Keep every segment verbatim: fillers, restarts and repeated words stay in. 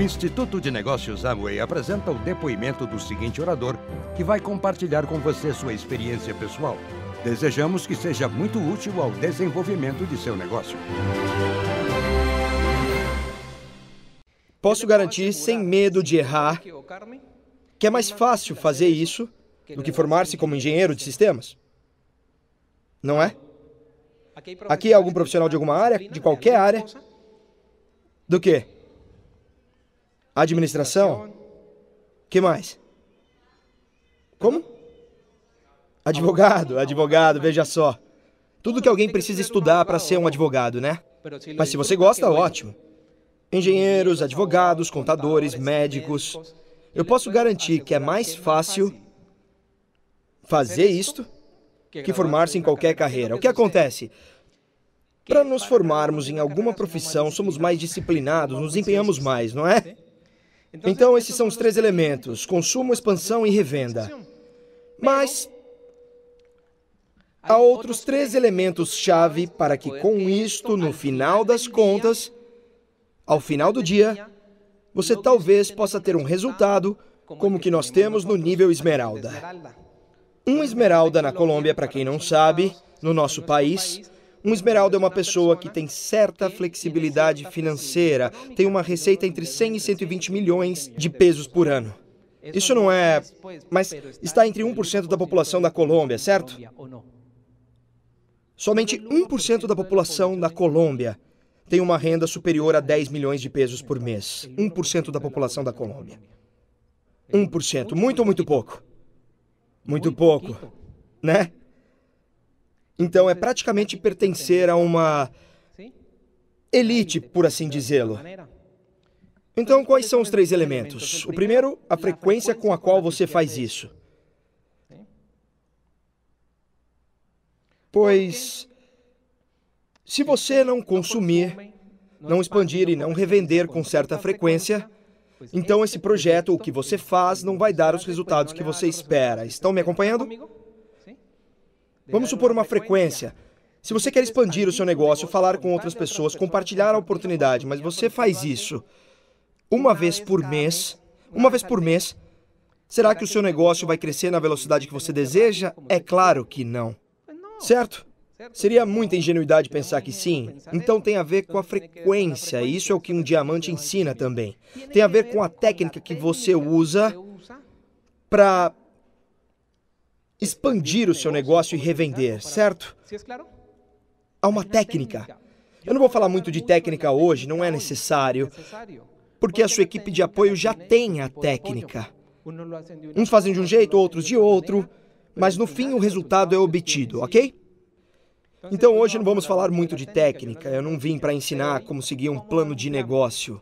O Instituto de Negócios Amway apresenta o depoimento do seguinte orador, que vai compartilhar com você sua experiência pessoal. Desejamos que seja muito útil ao desenvolvimento de seu negócio. Posso garantir, sem medo de errar, que é mais fácil fazer isso do que formar-se como engenheiro de sistemas. Não é? Aqui é algum profissional de alguma área, de qualquer área, do quê? Administração? Que mais? Como? Advogado, advogado, veja só. Tudo que alguém precisa estudar para ser um advogado, né? Mas se você gosta, ótimo. Engenheiros, advogados, contadores, médicos. Eu posso garantir que é mais fácil fazer isto que formar-se em qualquer carreira. O que acontece? Para nos formarmos em alguma profissão, somos mais disciplinados, nos empenhamos mais, não é? Então, esses são os três elementos: consumo, expansão e revenda. Mas há outros três elementos-chave para que com isto, no final das contas, ao final do dia, você talvez possa ter um resultado como o que nós temos no nível esmeralda. Um esmeralda na Colômbia, para quem não sabe, no nosso país, um esmeralda é uma pessoa que tem certa flexibilidade financeira, tem uma receita entre cem e cento e vinte milhões de pesos por ano. Isso não é... mas está entre um por cento da população da Colômbia, certo? Somente um por cento da população da Colômbia tem uma renda superior a dez milhões de pesos por mês. um por cento da população da Colômbia. um por cento. Muito ou muito pouco? Muito pouco, né? Então, é praticamente pertencer a uma elite, por assim dizê-lo. Então, quais são os três elementos? O primeiro, a frequência com a qual você faz isso. Pois, se você não consumir, não expandir e não revender com certa frequência, então esse projeto, o que você faz, não vai dar os resultados que você espera. Estão me acompanhando? Vamos supor uma frequência. Se você quer expandir o seu negócio, falar com outras pessoas, compartilhar a oportunidade, mas você faz isso uma vez por mês, uma vez por mês, será que o seu negócio vai crescer na velocidade que você deseja? É claro que não. Certo? Seria muita ingenuidade pensar que sim. Então tem a ver com a frequência, e isso é o que um diamante ensina também. Tem a ver com a técnica que você usa para expandir o seu negócio e revender, certo? Há uma técnica. Eu não vou falar muito de técnica hoje, não é necessário, porque a sua equipe de apoio já tem a técnica. Uns fazem de um jeito, outros de outro, mas no fim o resultado é obtido, ok? Então hoje não vamos falar muito de técnica, eu não vim para ensinar como seguir um plano de negócio.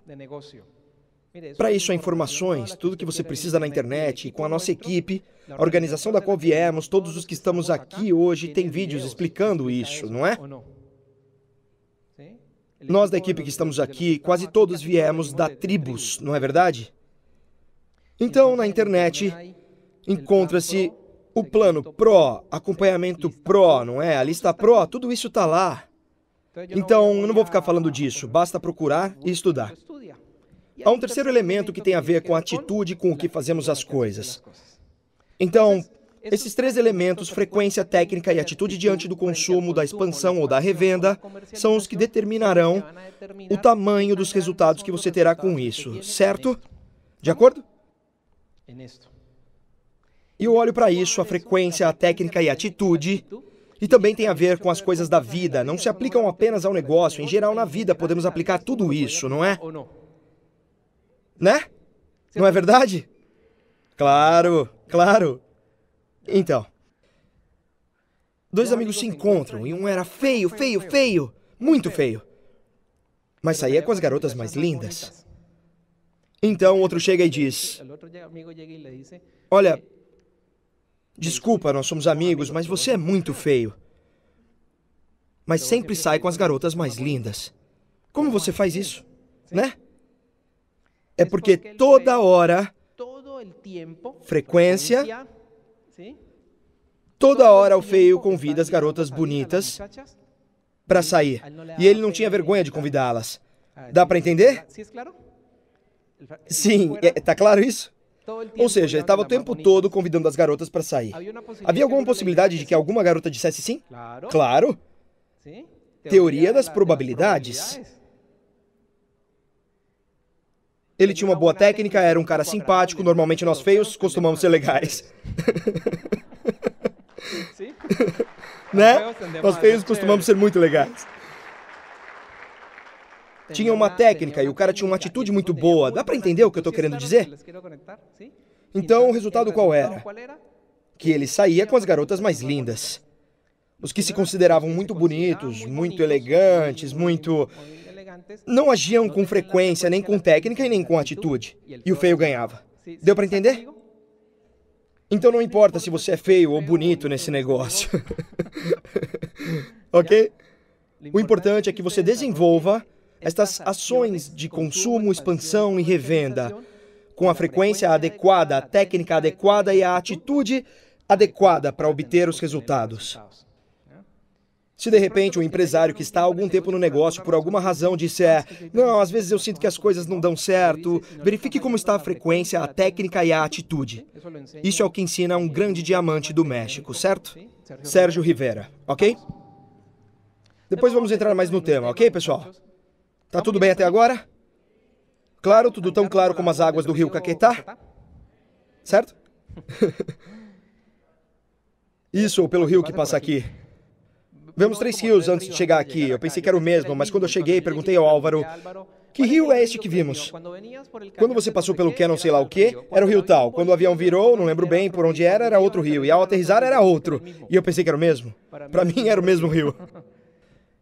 Para isso, há informações, tudo que você precisa na internet, e com a nossa equipe, a organização da qual viemos, todos os que estamos aqui hoje, tem vídeos explicando isso, não é? Nós da equipe que estamos aqui, quase todos viemos da tribos, não é verdade? Então, na internet, encontra-se o plano Pro, acompanhamento Pro, não é? A lista Pro, tudo isso está lá. Então, eu não vou ficar falando disso, basta procurar e estudar. Há um terceiro elemento que tem a ver com a atitude com o que fazemos as coisas. Então, esses três elementos, frequência, técnica e atitude diante do consumo, da expansão ou da revenda, são os que determinarão o tamanho dos resultados que você terá com isso, certo? De acordo? E eu olho para isso, a frequência, a técnica e a atitude, e também tem a ver com as coisas da vida, não se aplicam apenas ao negócio, em geral na vida podemos aplicar tudo isso, não é? Né? Não é verdade? Claro, claro. Então, dois amigos se encontram e um era feio, feio, feio, muito feio. Mas saía com as garotas mais lindas. Então, outro chega e diz, olha, desculpa, nós somos amigos, mas você é muito feio. Mas sempre sai com as garotas mais lindas. Como você faz isso, né? É porque toda hora, frequência, toda hora o feio convida as garotas bonitas para sair. E ele não tinha vergonha de convidá-las. Dá para entender? Sim, tá claro isso? Ou seja, estava o tempo todo convidando as garotas para sair. Havia alguma possibilidade de que alguma garota dissesse sim? Claro. Teoria das probabilidades. Ele tinha uma boa técnica, era um cara simpático, normalmente nós feios costumamos ser legais. Né? Nós feios costumamos ser muito legais. Tinha uma técnica e o cara tinha uma atitude muito boa. Dá para entender o que eu estou querendo dizer? Então, o resultado qual era? Que ele saía com as garotas mais lindas. Os que se consideravam muito bonitos, muito elegantes, muito... não agiam com frequência, nem com técnica e nem com atitude. E o feio ganhava. Deu para entender? Então, não importa se você é feio ou bonito nesse negócio. Ok? O importante é que você desenvolva estas ações de consumo, expansão e revenda, com a frequência adequada, a técnica adequada e a atitude adequada para obter os resultados. Se de repente um empresário que está há algum tempo no negócio por alguma razão disser, não, às vezes eu sinto que as coisas não dão certo, verifique como está a frequência, a técnica e a atitude. Isso é o que ensina um grande diamante do México, certo? Sérgio Rivera, ok? Depois vamos entrar mais no tema, ok, pessoal? Tá tudo bem até agora? Claro, tudo tão claro como as águas do rio Caquetá? Certo? Isso, ou pelo rio que passa aqui. Vemos três rios antes de chegar aqui. Eu pensei que era o mesmo, mas quando eu cheguei, perguntei ao Álvaro, que rio é este que vimos? Quando você passou pelo que não sei lá o que, era o rio tal. Quando o avião virou, não lembro bem por onde era, era outro rio. E ao aterrissar, era outro. E eu pensei que era o mesmo. Para mim, era o mesmo rio.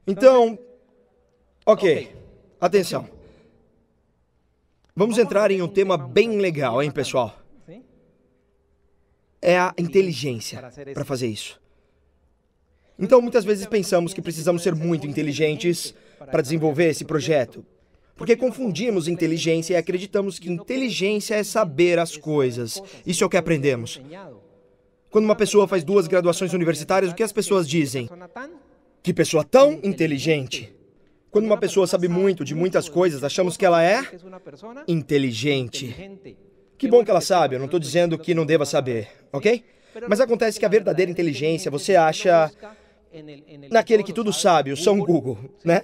Então, ok. Atenção. Vamos entrar em um tema bem legal, hein, pessoal? É a inteligência para fazer isso. Então, muitas vezes pensamos que precisamos ser muito inteligentes para desenvolver esse projeto, porque confundimos inteligência e acreditamos que inteligência é saber as coisas. Isso é o que aprendemos. Quando uma pessoa faz duas graduações universitárias, o que as pessoas dizem? Que pessoa tão inteligente! Quando uma pessoa sabe muito de muitas coisas, achamos que ela é inteligente. Que bom que ela sabe, eu não estou dizendo que não deva saber, ok? Mas acontece que a verdadeira inteligência você acha naquele que tudo sabe, o São Google, né?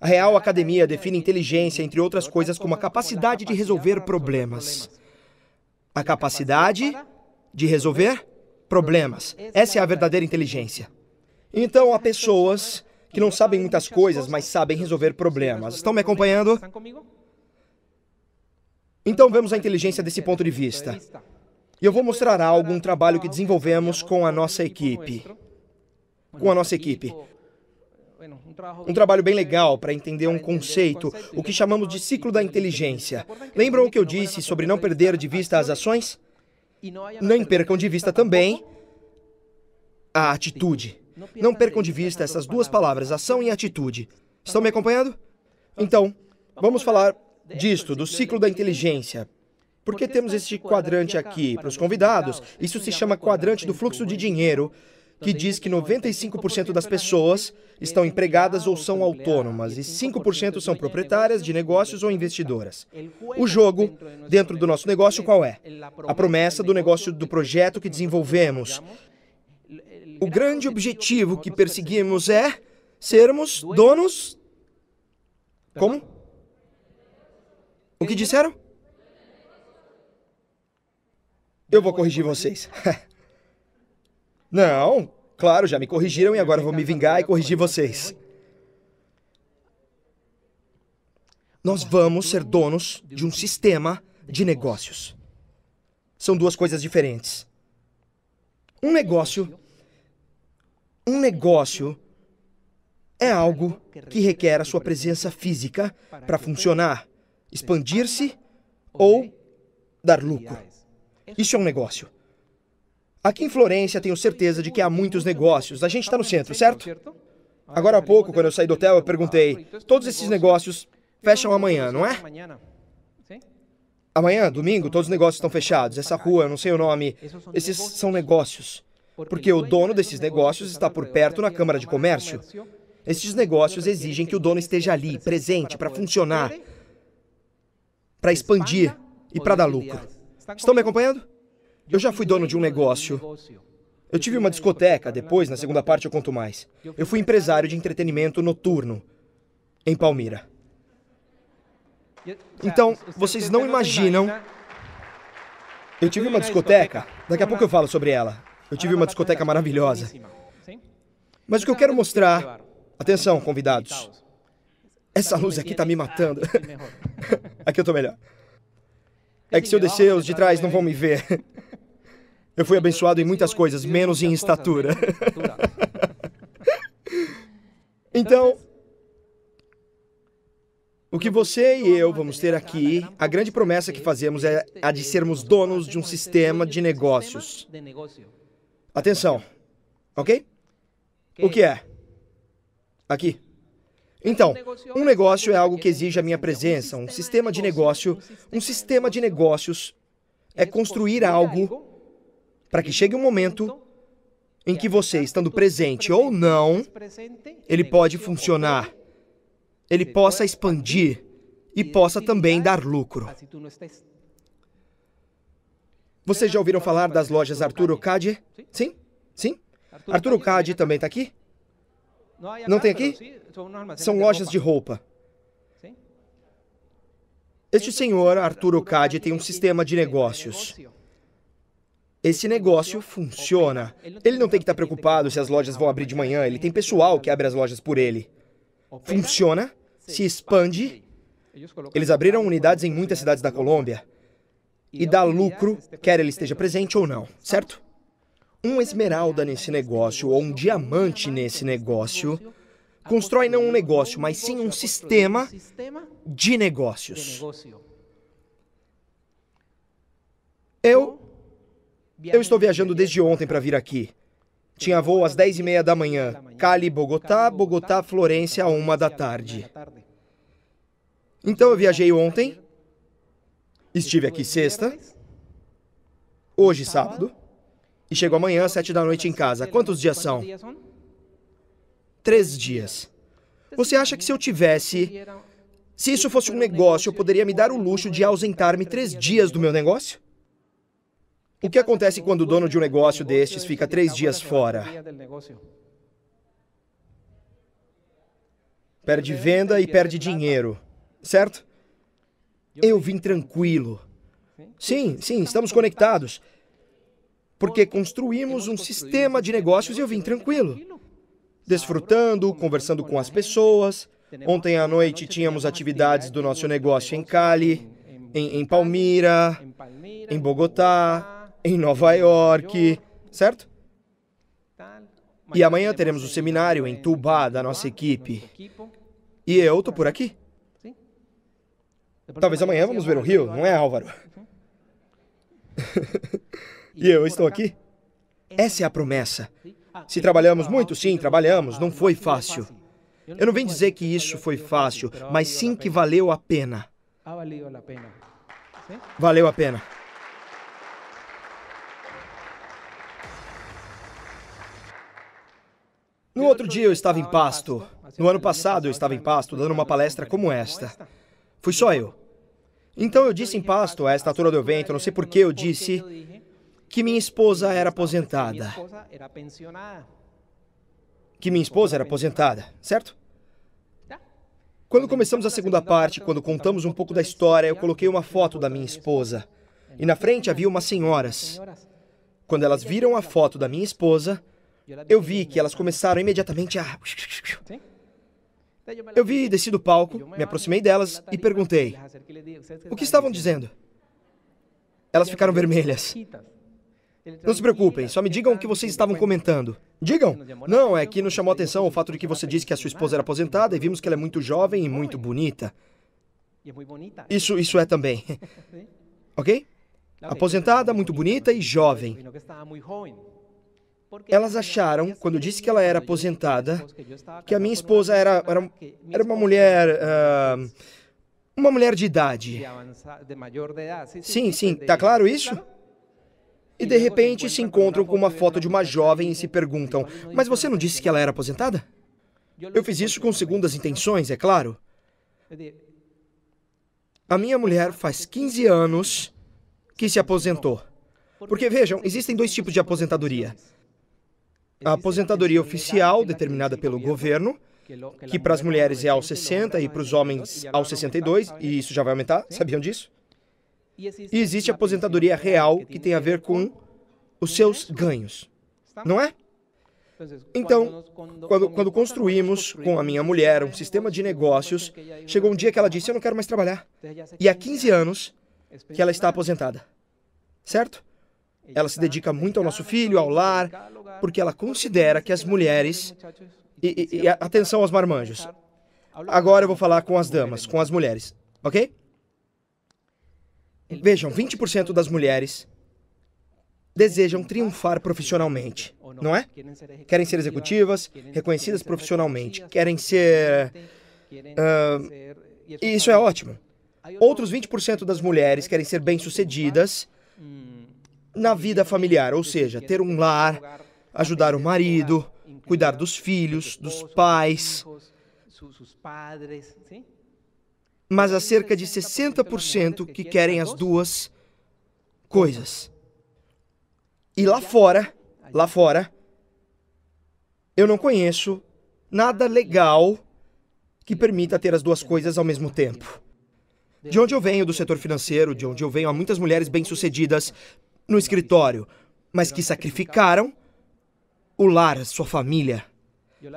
A Real Academia define inteligência, entre outras coisas, como a capacidade de resolver problemas. A capacidade de resolver problemas. Essa é a verdadeira inteligência. Então, há pessoas que não sabem muitas coisas, mas sabem resolver problemas. Estão me acompanhando? Então, vemos a inteligência desse ponto de vista. E eu vou mostrar algo, um trabalho que desenvolvemos com a nossa equipe. Com a nossa equipe. Um trabalho bem legal para entender um conceito, o que chamamos de ciclo da inteligência. Lembram o que eu disse sobre não perder de vista as ações? Não percam de vista também a atitude. Não percam de vista essas duas palavras, ação e atitude. Estão me acompanhando? Então, vamos falar disto, do ciclo da inteligência. Por que temos este quadrante aqui para os convidados? Isso se chama quadrante do fluxo de dinheiro, que diz que noventa e cinco por cento das pessoas estão empregadas ou são autônomas, e cinco por cento são proprietárias de negócios ou investidoras. O jogo, dentro do nosso negócio, qual é? A promessa do negócio do projeto que desenvolvemos. O grande objetivo que perseguimos é sermos donos... Como? O que disseram? Eu vou corrigir vocês. Não, claro, já me corrigiram e agora vou me vingar e corrigir vocês. Nós vamos ser donos de um sistema de negócios. São duas coisas diferentes. Um negócio... Um negócio é algo que requer a sua presença física para funcionar, expandir-se ou dar lucro. Isso é um negócio. Aqui em Florencia, tenho certeza de que há muitos negócios. A gente está no centro, certo? Agora há pouco, quando eu saí do hotel, eu perguntei, todos esses negócios fecham amanhã, não é? Amanhã, domingo, todos os negócios estão fechados. Essa rua, eu não sei o nome, esses são negócios. Porque o dono desses negócios está por perto na Câmara de Comércio. Estes negócios exigem que o dono esteja ali, presente, para funcionar, para expandir e para dar lucro. Estão me acompanhando? Eu já fui dono de um negócio. Eu tive uma discoteca, depois, na segunda parte, eu conto mais. Eu fui empresário de entretenimento noturno, em Palmira. Então, vocês não imaginam... Eu tive uma discoteca, daqui a pouco eu falo sobre ela. Eu tive uma discoteca maravilhosa. Mas o que eu quero mostrar... Atenção, convidados. Essa luz aqui tá me matando. Aqui eu tô melhor. É que se eu descer, os de trás não vão me ver. Eu fui abençoado em muitas coisas, menos em estatura. Então, o que você e eu vamos ter aqui, a grande promessa que fazemos é a de sermos donos de um sistema de negócios. Atenção, ok? O que é? Aqui. Então, um negócio é algo que exige a minha presença, um sistema de negócio. Um sistema de negócios é construir algo... para que chegue um momento em que você, estando presente ou não, ele pode funcionar, ele possa expandir e possa também dar lucro. Vocês já ouviram falar das lojas Arthur Ocad? Sim? Sim? Arthur Ocad também está aqui? Não tem aqui? São lojas de roupa. Este senhor, Arthur Ocad, tem um sistema de negócios. Esse negócio funciona. Ele não tem que estar preocupado se as lojas vão abrir de manhã. Ele tem pessoal que abre as lojas por ele. Funciona, se expande. Eles abriram unidades em muitas cidades da Colômbia. E dá lucro, quer ele esteja presente ou não, certo? Um esmeralda nesse negócio, ou um diamante nesse negócio, constrói não um negócio, mas sim um sistema de negócios. Eu... Eu estou viajando desde ontem para vir aqui. Tinha voo às dez e meia da manhã. Cali, Bogotá, Bogotá, Florencia, à uma da tarde. Então eu viajei ontem. Estive aqui sexta. Hoje, sábado. E chego amanhã às sete da noite em casa. Quantos dias são? Três dias. Você acha que se eu tivesse... Se isso fosse um negócio, eu poderia me dar o luxo de ausentar-me três dias do meu negócio? O que acontece quando o dono de um negócio destes fica três dias fora? Perde venda e perde dinheiro, certo? Eu vim tranquilo. Sim, sim, estamos conectados. Porque construímos um sistema de negócios e eu vim tranquilo. Desfrutando, conversando com as pessoas. Ontem à noite tínhamos atividades do nosso negócio em Cali, em, em Palmira, em Bogotá... em Nova York, certo? E amanhã teremos um seminário em Tubá da nossa equipe. E eu tô por aqui. Talvez amanhã vamos ver o Rio, não é, Álvaro? E eu estou aqui. Essa é a promessa. Se trabalhamos muito, sim, trabalhamos. Não foi fácil. Eu não venho dizer que isso foi fácil, mas sim que valeu a pena. Valeu a pena. No outro dia eu estava em Pasto. No ano passado eu estava em Pasto dando uma palestra como esta. Fui só eu. Então eu disse em Pasto, a esta altura do evento, não sei por que eu disse, que minha esposa era aposentada. Que minha esposa era aposentada, certo? Quando começamos a segunda parte, quando contamos um pouco da história, eu coloquei uma foto da minha esposa. E na frente havia umas senhoras. Quando elas viram a foto da minha esposa, eu vi que elas começaram imediatamente a... Eu vi, desci do palco, me aproximei delas e perguntei, o que estavam dizendo? Elas ficaram vermelhas. Não se preocupem, só me digam o que vocês estavam comentando. Digam! Não, é que nos chamou a atenção o fato de que você disse que a sua esposa era aposentada e vimos que ela é muito jovem e muito bonita. Isso, isso é também. Ok? Aposentada, muito bonita e jovem. Elas acharam, quando eu disse que ela era aposentada, que a minha esposa era, era, era uma mulher, uh, uma mulher de idade. Sim, sim, tá claro isso? E de repente se encontram com uma foto de uma jovem e se perguntam, mas você não disse que ela era aposentada? Eu fiz isso com segundas intenções, é claro. A minha mulher faz quinze anos que se aposentou. Porque, vejam, existem dois tipos de aposentadoria. A aposentadoria oficial, determinada pelo governo, que para as mulheres é aos sessenta e para os homens aos sessenta e dois, e isso já vai aumentar, sabiam disso? E existe a aposentadoria real, que tem a ver com os seus ganhos, não é? Então, quando, quando construímos com a minha mulher um sistema de negócios, chegou um dia que ela disse, eu não quero mais trabalhar. E há quinze anos que ela está aposentada, certo? Ela se dedica muito ao nosso filho, ao lar, porque ela considera que as mulheres... E, e, e atenção aos marmanjos. Agora eu vou falar com as damas, com as mulheres, ok? Vejam, vinte por cento das mulheres desejam triunfar profissionalmente, não é? Querem ser executivas, reconhecidas profissionalmente, querem ser... Uh, e isso é ótimo. Outros vinte por cento das mulheres querem ser bem-sucedidas na vida familiar, ou seja, ter um lar, ajudar o marido, cuidar dos filhos, dos pais. Mas há cerca de sessenta por cento que querem as duas coisas. E lá fora, lá fora, eu não conheço nada legal que permita ter as duas coisas ao mesmo tempo. De onde eu venho, do setor financeiro, de onde eu venho, há muitas mulheres bem-sucedidas no escritório, mas que sacrificaram o lar, sua família.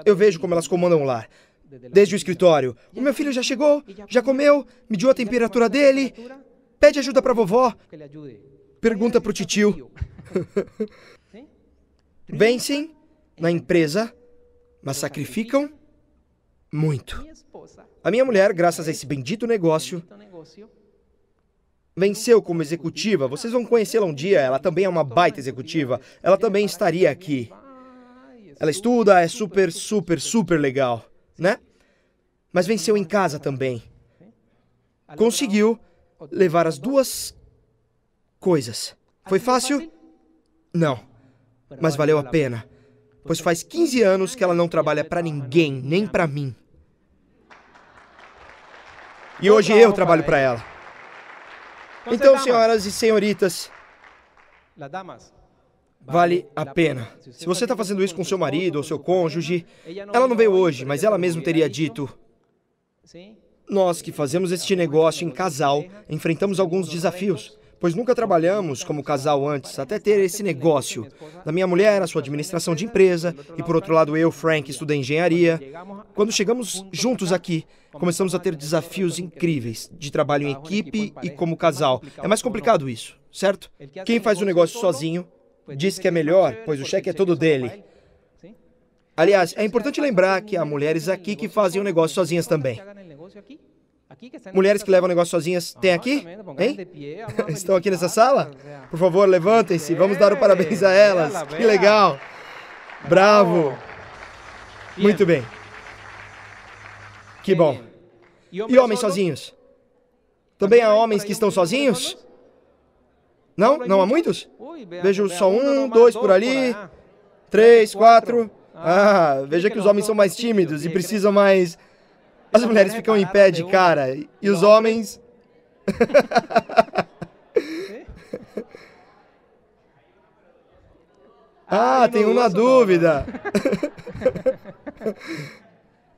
Eu vejo como elas comandam o lar. Desde o escritório. O meu filho já chegou, já comeu, mediu a temperatura dele, pede ajuda para vovó, pergunta para o titio. Vencem na empresa, mas sacrificam muito. A minha mulher, graças a esse bendito negócio, venceu como executiva. Vocês vão conhecê-la um dia, ela também é uma baita executiva. Ela também estaria aqui. Ela estuda, é super, super, super legal, né? Mas venceu em casa também. Conseguiu levar as duas coisas. Foi fácil? Não. Mas valeu a pena. Pois faz quinze anos que ela não trabalha para ninguém, nem para mim. E hoje eu trabalho para ela. Então, senhoras e senhoritas, vale a pena. Se você está fazendo isso com seu marido ou seu cônjuge, ela não veio hoje, mas ela mesma teria dito, nós que fazemos este negócio em casal, enfrentamos alguns desafios, pois nunca trabalhamos como casal antes, até ter esse negócio. Da minha mulher, a sua administração de empresa, e por outro lado eu, Frank, estudei engenharia. Quando chegamos juntos aqui, começamos a ter desafios incríveis de trabalho em equipe e como casal. É mais complicado isso, certo? Quem faz o negócio sozinho diz que é melhor, pois o cheque é todo dele. Aliás, é importante lembrar que há mulheres aqui que fazem o negócio sozinhas também. Mulheres que levam o negócio sozinhas, tem aqui? Hein? Estão aqui nessa sala? Por favor, levantem-se, vamos dar o parabéns a elas. Que legal! Bravo! Muito bem. Que bom. E homens sozinhos? Também há homens que estão sozinhos? Não? Não há muitos? Vejo só um, dois por ali, três, quatro. Ah, veja que os homens são mais tímidos e precisam mais... As mulheres ficam em pé de cara e os homens... Ah, tem um na dúvida.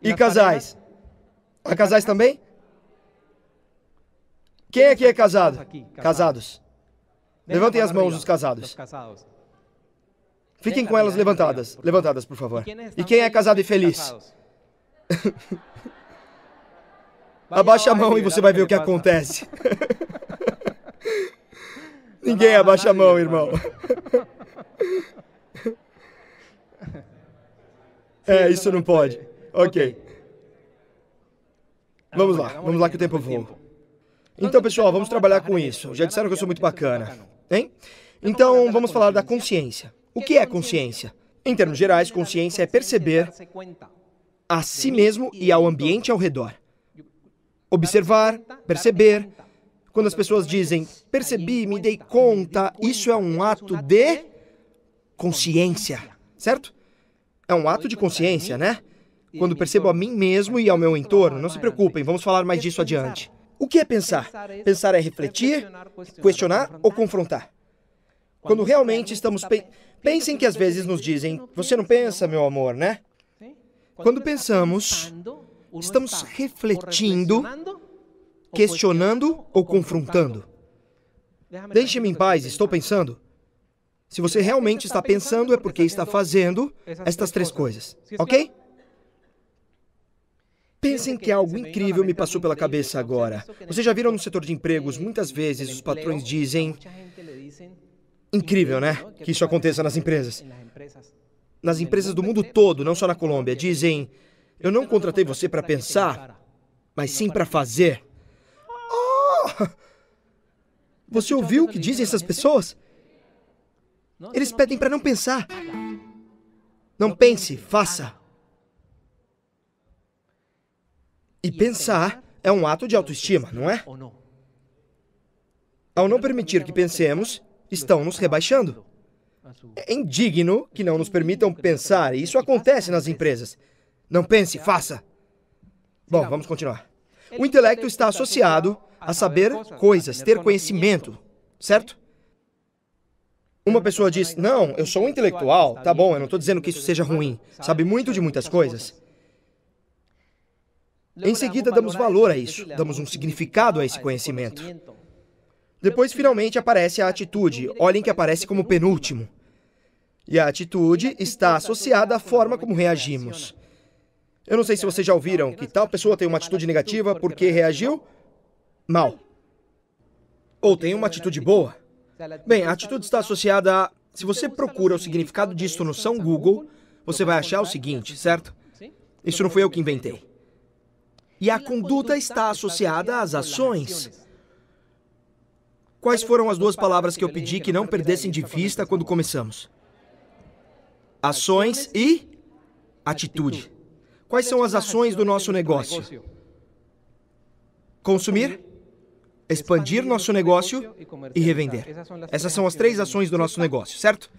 E casais? Há casais também? Quem aqui é casado? Casados. Levantem as mãos dos casados. Fiquem com elas levantadas. Levantadas, por favor. E quem é casado e feliz? Abaixa a mão e você vai ver o que acontece. Ninguém abaixa a mão, irmão. É, isso não pode. Ok. Vamos lá, vamos lá que o tempo voa. Então, pessoal, vamos trabalhar com isso. Já disseram que eu sou muito bacana. Hein? Então, vamos falar da consciência. O que é consciência? Em termos gerais, consciência é perceber a si mesmo e ao ambiente ao redor. Observar, perceber. Quando as pessoas dizem, percebi, me dei conta, isso é um ato de consciência, certo? É um ato de consciência, né? Quando percebo a mim mesmo e ao meu entorno, não se preocupem, vamos falar mais disso adiante. O que é pensar? Pensar é refletir, questionar ou confrontar. Quando realmente estamos... Pe... Pensem que às vezes nos dizem, você não pensa, meu amor, né? Quando pensamos, estamos refletindo, questionando ou confrontando. Deixe-me em paz, estou pensando. Se você realmente está pensando, é porque está fazendo estas três coisas, ok? Pensem que algo incrível me passou pela cabeça agora. Vocês já viram no setor de empregos, muitas vezes os patrões dizem... Incrível, né? Que isso aconteça nas empresas. Nas empresas do mundo todo, não só na Colômbia, dizem... Eu não contratei você para pensar, mas sim para fazer. Oh! Você ouviu o que dizem essas pessoas? Eles pedem para não pensar. Não pense, faça. E pensar é um ato de autoestima, não é? Ao não permitir que pensemos, estão nos rebaixando. É indigno que não nos permitam pensar, e isso acontece nas empresas. Não pense, faça. Bom, vamos continuar. O intelecto está associado a saber coisas, ter conhecimento, certo? Uma pessoa diz, não, eu sou um intelectual, tá bom, eu não estou dizendo que isso seja ruim, sabe muito de muitas coisas. Em seguida, damos valor a isso, damos um significado a esse conhecimento. Depois, finalmente, aparece a atitude. Olhem que aparece como penúltimo. E a atitude está associada à forma como reagimos. Eu não sei se vocês já ouviram que tal pessoa tem uma atitude negativa porque reagiu mal. Ou tem uma atitude boa. Bem, a atitude está associada a... Se você procura o significado disso no São Google, você vai achar o seguinte, certo? Isso não foi eu que inventei. E a conduta está associada às ações. Quais foram as duas palavras que eu pedi que não perdessem de vista quando começamos? Ações e atitude. Quais são as ações do nosso negócio? Consumir, expandir nosso negócio e revender. Essas são as três ações do nosso negócio, certo?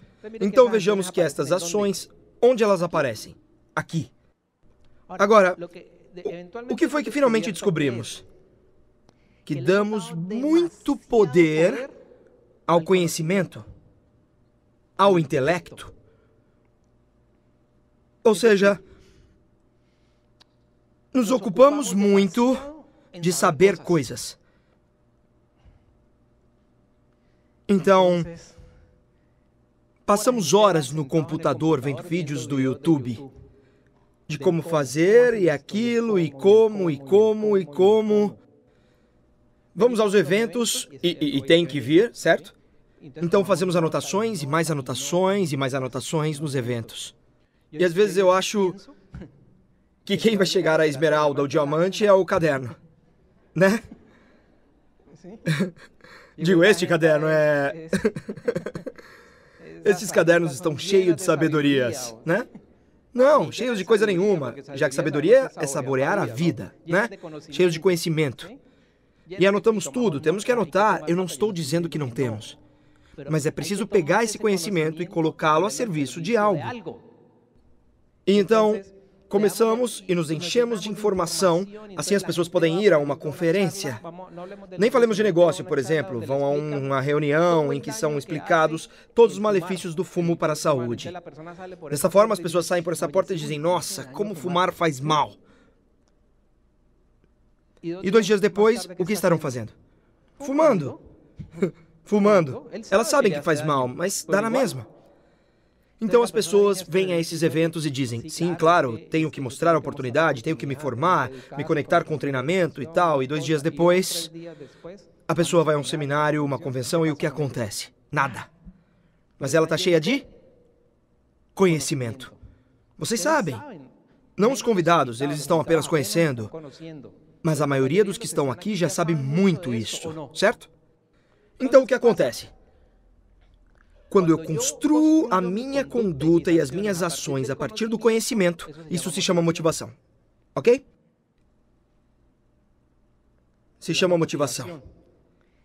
Então vejamos que estas ações, onde elas aparecem? Aqui. Agora... O, o que foi que finalmente descobrimos? Que damos muito poder ao conhecimento, ao intelecto. Ou seja, nos ocupamos muito de saber coisas. Então, passamos horas no computador vendo vídeos do YouTube. De como fazer, e aquilo, e como, e como, e como. Vamos aos eventos, e, e, e tem que vir, certo? Então fazemos anotações, e mais anotações, e mais anotações nos eventos. E às vezes eu acho que quem vai chegar à esmeralda ou diamante é o caderno, né? Digo, este caderno é... Esses cadernos estão cheios de sabedorias, né? Não, cheios de coisa nenhuma, já que sabedoria é saborear a vida, né? Cheios de conhecimento. E anotamos tudo, temos que anotar. Eu não estou dizendo que não temos. Mas é preciso pegar esse conhecimento e colocá-lo a serviço de algo. E então, começamos e nos enchemos de informação, assim as pessoas podem ir a uma conferência. Nem falemos de negócio, por exemplo, vão a uma reunião em que são explicados todos os malefícios do fumo para a saúde. Dessa forma, as pessoas saem por essa porta e dizem, nossa, como fumar faz mal. E dois dias depois, o que estarão fazendo? Fumando. Fumando. Elas sabem que faz mal, mas dá na mesma. Então as pessoas vêm a esses eventos e dizem, sim, claro, tenho que mostrar a oportunidade, tenho que me formar, me conectar com o treinamento e tal. E dois dias depois, a pessoa vai a um seminário, uma convenção e o que acontece? Nada. Mas ela está cheia de conhecimento. Vocês sabem. Não os convidados, eles estão apenas conhecendo. Mas a maioria dos que estão aqui já sabe muito isso, certo? Então o que acontece? Quando eu construo a minha conduta e as minhas ações a partir do conhecimento, isso se chama motivação, ok? Se chama motivação.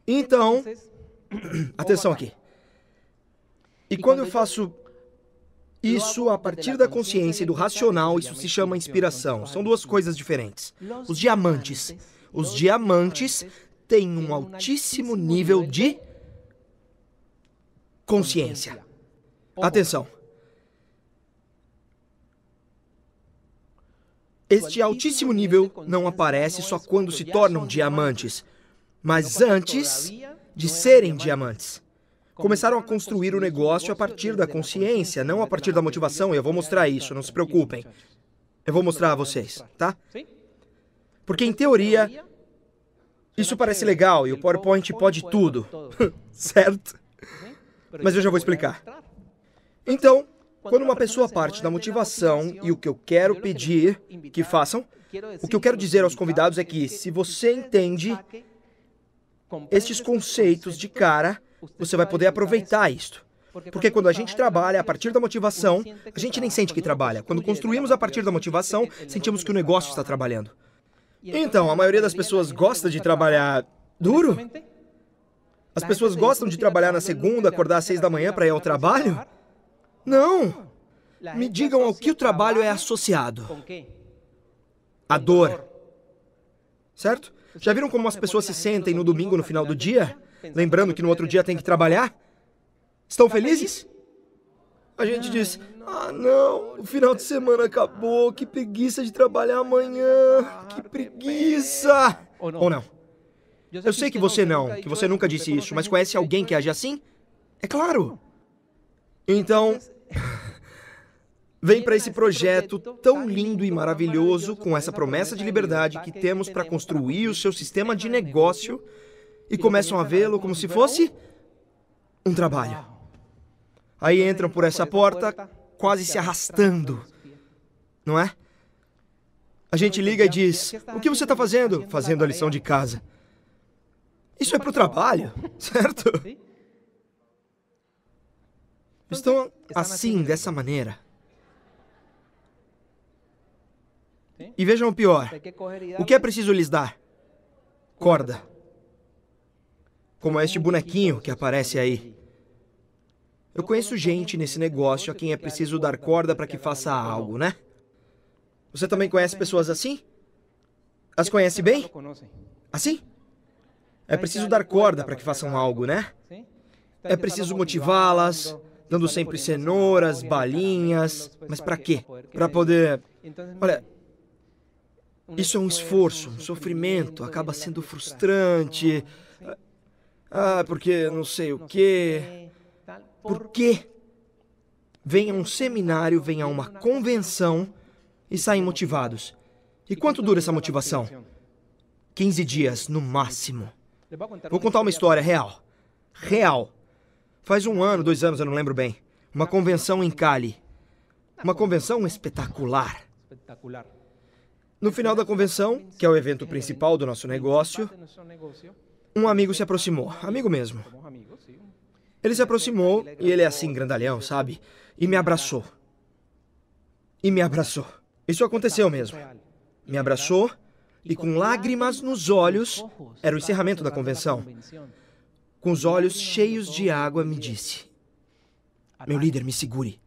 Então, atenção aqui. E quando eu faço isso a partir da consciência e do racional, isso se chama inspiração. São duas coisas diferentes. Os diamantes. Os diamantes têm um altíssimo nível de consciência. Atenção. Este altíssimo nível não aparece só quando se tornam diamantes, mas antes de serem diamantes. Começaram a construir o negócio a partir da consciência, não a partir da motivação. Eu vou mostrar isso, não se preocupem. Eu vou mostrar a vocês, tá? Porque, em teoria, isso parece legal e o PowerPoint pode tudo, certo? Mas eu já vou explicar. Então, quando uma pessoa parte da motivação e o que eu quero pedir que façam, o que eu quero dizer aos convidados é que, se você entende estes conceitos de cara, você vai poder aproveitar isto. Porque quando a gente trabalha a partir da motivação, a gente nem sente que trabalha. Quando construímos a partir da motivação, sentimos que o negócio está trabalhando. Então, a maioria das pessoas gosta de trabalhar duro? As pessoas gostam de trabalhar na segunda, acordar às seis da manhã para ir ao trabalho? Não! Me digam ao que o trabalho é associado. A dor. Certo? Já viram como as pessoas se sentem no domingo, no final do dia? Lembrando que no outro dia tem que trabalhar? Estão felizes? A gente diz, ah não, o final de semana acabou, que preguiça de trabalhar amanhã, que preguiça! Ou não? Eu sei que você não, que você nunca disse isso, mas conhece alguém que age assim? É claro! Então, vem para esse projeto tão lindo e maravilhoso, com essa promessa de liberdade que temos para construir o seu sistema de negócio, e começam a vê-lo como se fosse um trabalho. Aí entram por essa porta, quase se arrastando, não é? A gente liga e diz, o que você está fazendo? Fazendo a lição de casa. Isso é para o trabalho, certo? Estão assim, dessa maneira. E vejam o pior. O que é preciso lhes dar? Corda. Como este bonequinho que aparece aí. Eu conheço gente nesse negócio a quem é preciso dar corda para que faça algo, né? Você também conhece pessoas assim? As conhece bem? Assim? É preciso dar corda para que façam algo, né? É preciso motivá-las, dando sempre cenouras, balinhas. Mas para quê? Para poder... Olha, isso é um esforço, um sofrimento, acaba sendo frustrante... Ah, porque não sei o quê. Por quê? Venha um seminário, venha uma convenção e saem motivados. E quanto dura essa motivação? quinze dias, no máximo. Vou contar uma história real. Real. Faz um ano, dois anos, eu não lembro bem. Uma convenção em Cali. Uma convenção espetacular. No final da convenção, que é o evento principal do nosso negócio... Um amigo se aproximou, amigo mesmo. Ele se aproximou e ele é assim, grandalhão, sabe? E me abraçou. E me abraçou. Isso aconteceu mesmo. Me abraçou e com lágrimas nos olhos, era o encerramento da convenção, com os olhos cheios de água, me disse, meu líder, me segure.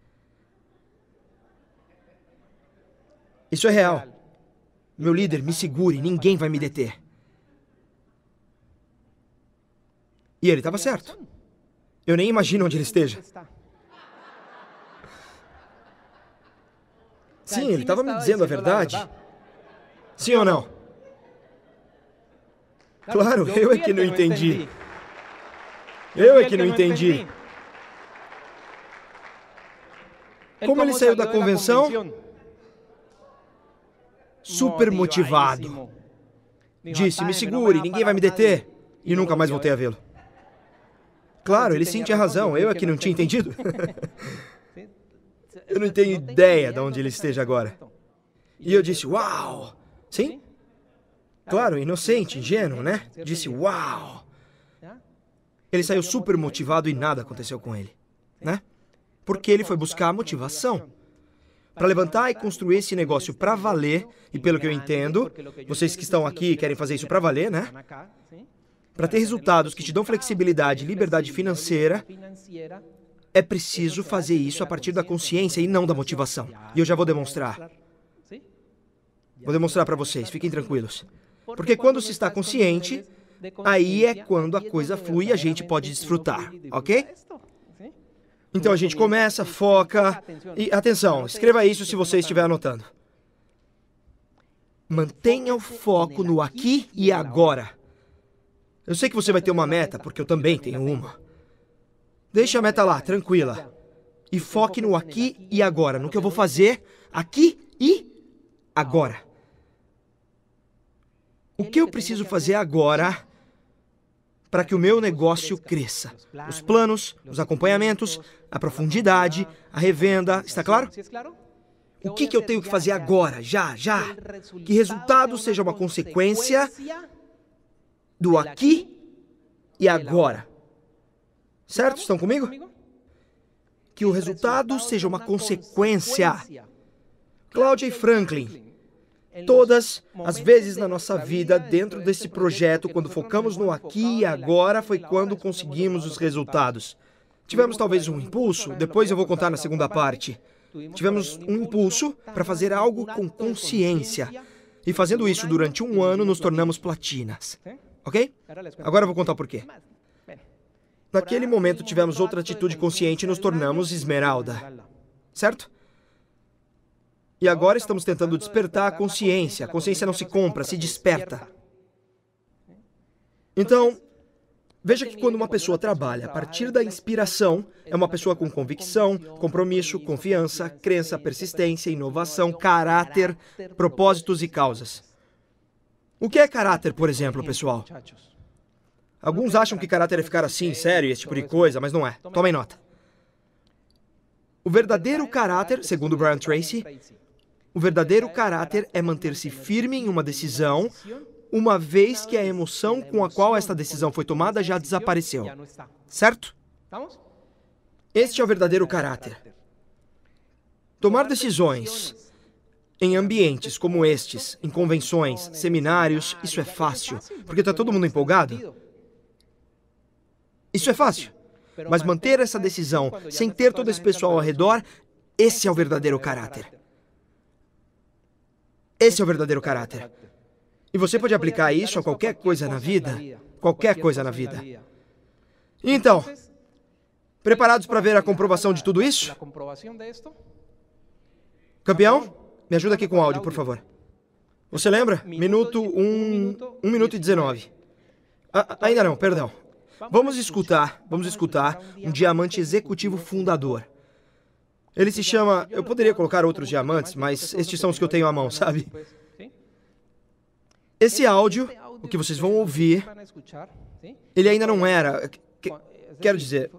Isso é real. Meu líder, me segure, ninguém vai me deter. E ele estava certo. Eu nem imagino onde ele esteja. Sim, ele estava me dizendo a verdade. Sim ou não? Claro, eu é que não entendi. Eu é que não entendi. Como ele saiu da convenção? Super motivado. Disse, me segure, ninguém vai me deter. E nunca mais voltei a vê-lo. Claro, ele sim tinha razão, eu é que não tinha entendido. Eu não tenho ideia de onde ele esteja agora. E eu disse, uau! Sim? Claro, inocente, ingênuo, né? Disse, uau! Ele saiu super motivado e nada aconteceu com ele, né? Porque ele foi buscar a motivação. Para levantar e construir esse negócio para valer, e pelo que eu entendo, vocês que estão aqui querem fazer isso para valer, né? Para ter resultados que te dão flexibilidade e liberdade financeira, é preciso fazer isso a partir da consciência e não da motivação. E eu já vou demonstrar. Vou demonstrar para vocês, fiquem tranquilos. Porque quando se está consciente, aí é quando a coisa flui e a gente pode desfrutar, ok? Então a gente começa, foca... E atenção, escreva isso se você estiver anotando. Mantenha o foco no aqui e agora. Eu sei que você vai ter uma meta, porque eu também tenho uma. Deixe a meta lá, tranquila. E foque no aqui e agora, no que eu vou fazer aqui e agora. O que eu preciso fazer agora para que o meu negócio cresça? Os planos, os acompanhamentos, a profundidade, a revenda, está claro? O que, que eu tenho que fazer agora, já, já? Que resultado seja uma consequência do aqui e agora. Certo? Estão comigo? Que o resultado seja uma consequência. Cláudia e Franklin, todas as vezes na nossa vida, dentro desse projeto, quando focamos no aqui e agora, foi quando conseguimos os resultados. Tivemos talvez um impulso, depois eu vou contar na segunda parte. Tivemos um impulso para fazer algo com consciência. E fazendo isso durante um ano, nos tornamos platinas. Ok? Agora eu vou contar o porquê. Naquele momento, tivemos outra atitude consciente e nos tornamos esmeralda. Certo? E agora estamos tentando despertar a consciência. A consciência não se compra, se desperta. Então, veja que quando uma pessoa trabalha a partir da inspiração, é uma pessoa com convicção, compromisso, confiança, crença, persistência, inovação, caráter, propósitos e causas. O que é caráter, por exemplo, pessoal? Alguns acham que caráter é ficar assim, sério, esse tipo de coisa, mas não é. Tomem nota. O verdadeiro caráter, segundo Brian Tracy, o verdadeiro caráter é manter-se firme em uma decisão, uma vez que a emoção com a qual esta decisão foi tomada já desapareceu. Certo? Este é o verdadeiro caráter. Tomar decisões em ambientes como estes, em convenções, seminários, isso é fácil, porque está todo mundo empolgado. Isso é fácil. Mas manter essa decisão sem ter todo esse pessoal ao redor, esse é o verdadeiro caráter. Esse é o verdadeiro caráter. E você pode aplicar isso a qualquer coisa na vida. Qualquer coisa na vida. Então, preparados para ver a comprovação de tudo isso? Campeão, me ajuda aqui com o áudio, por favor. Você lembra? Minuto um, um minuto e dezenove. A, ainda não, perdão. Vamos escutar, vamos escutar um diamante executivo fundador. Ele se chama... Eu poderia colocar outros diamantes, mas estes são os que eu tenho à mão, sabe? Esse áudio, o que vocês vão ouvir, ele ainda não era... Que, quero dizer,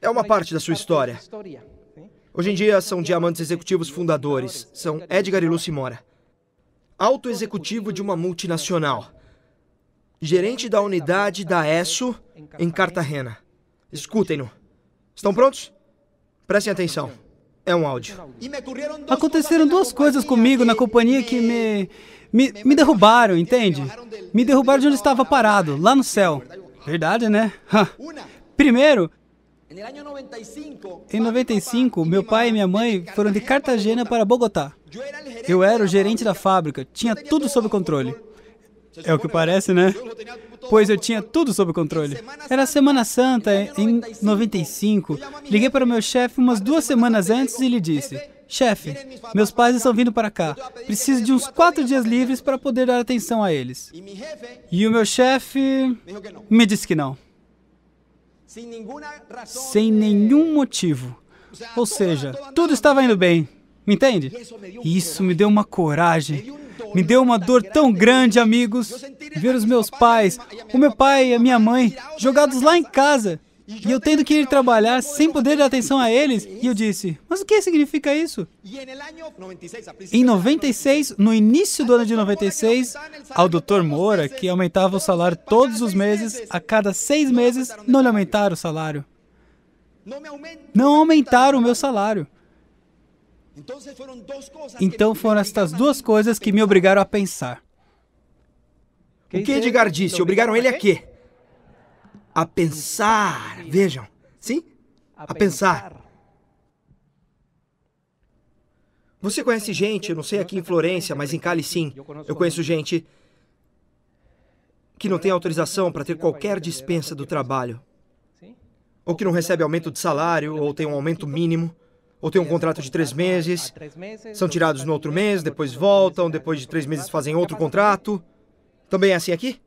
é uma parte da sua história. Hoje em dia são diamantes executivos fundadores. São Edgar e Lucy Mora. Alto executivo de uma multinacional. Gerente da unidade da E S O em Cartagena. Escutem-no. Estão prontos? Prestem atenção. É um áudio. Aconteceram duas coisas comigo na companhia que me, me... Me derrubaram, entende? Me derrubaram de onde estava parado, lá no céu. Verdade, né? Primeiro, em noventa e cinco, meu pai e minha mãe foram de Cartagena para Bogotá. Eu era o gerente da fábrica, tinha tudo sob controle. É o que parece, né? Pois eu tinha tudo sob controle. Era a Semana Santa, em noventa e cinco. Liguei para o meu chefe umas duas semanas antes e lhe disse: chefe, meus pais estão vindo para cá. Preciso de uns quatro dias livres para poder dar atenção a eles. E o meu chefe me disse que não. Sem nenhum motivo. Ou seja, tudo estava indo bem. Me entende? Isso me deu uma coragem. Me deu uma dor tão grande, amigos, ver os meus pais, o meu pai e a minha mãe, jogados lá em casa, e eu tendo que ir trabalhar sem poder dar atenção a eles, e eu disse, mas o que significa isso? Em noventa e seis, no início do ano de noventa e seis, ao doutor Mora, que aumentava o salário todos os meses, a cada seis meses, não lhe aumentaram o salário. Não aumentaram o meu salário. Então foram estas duas coisas que me obrigaram a pensar. O que Edgar disse? Obrigaram ele a quê? A pensar. Vejam. Sim? A pensar. Você conhece gente, eu não sei aqui em Florencia, mas em Cali sim. Eu conheço gente que não tem autorização para ter qualquer dispensa do trabalho, ou que não recebe aumento de salário, ou tem um aumento mínimo, ou tem um contrato de três meses, são tirados no outro mês, depois voltam, depois de três meses fazem outro contrato. Também é assim aqui?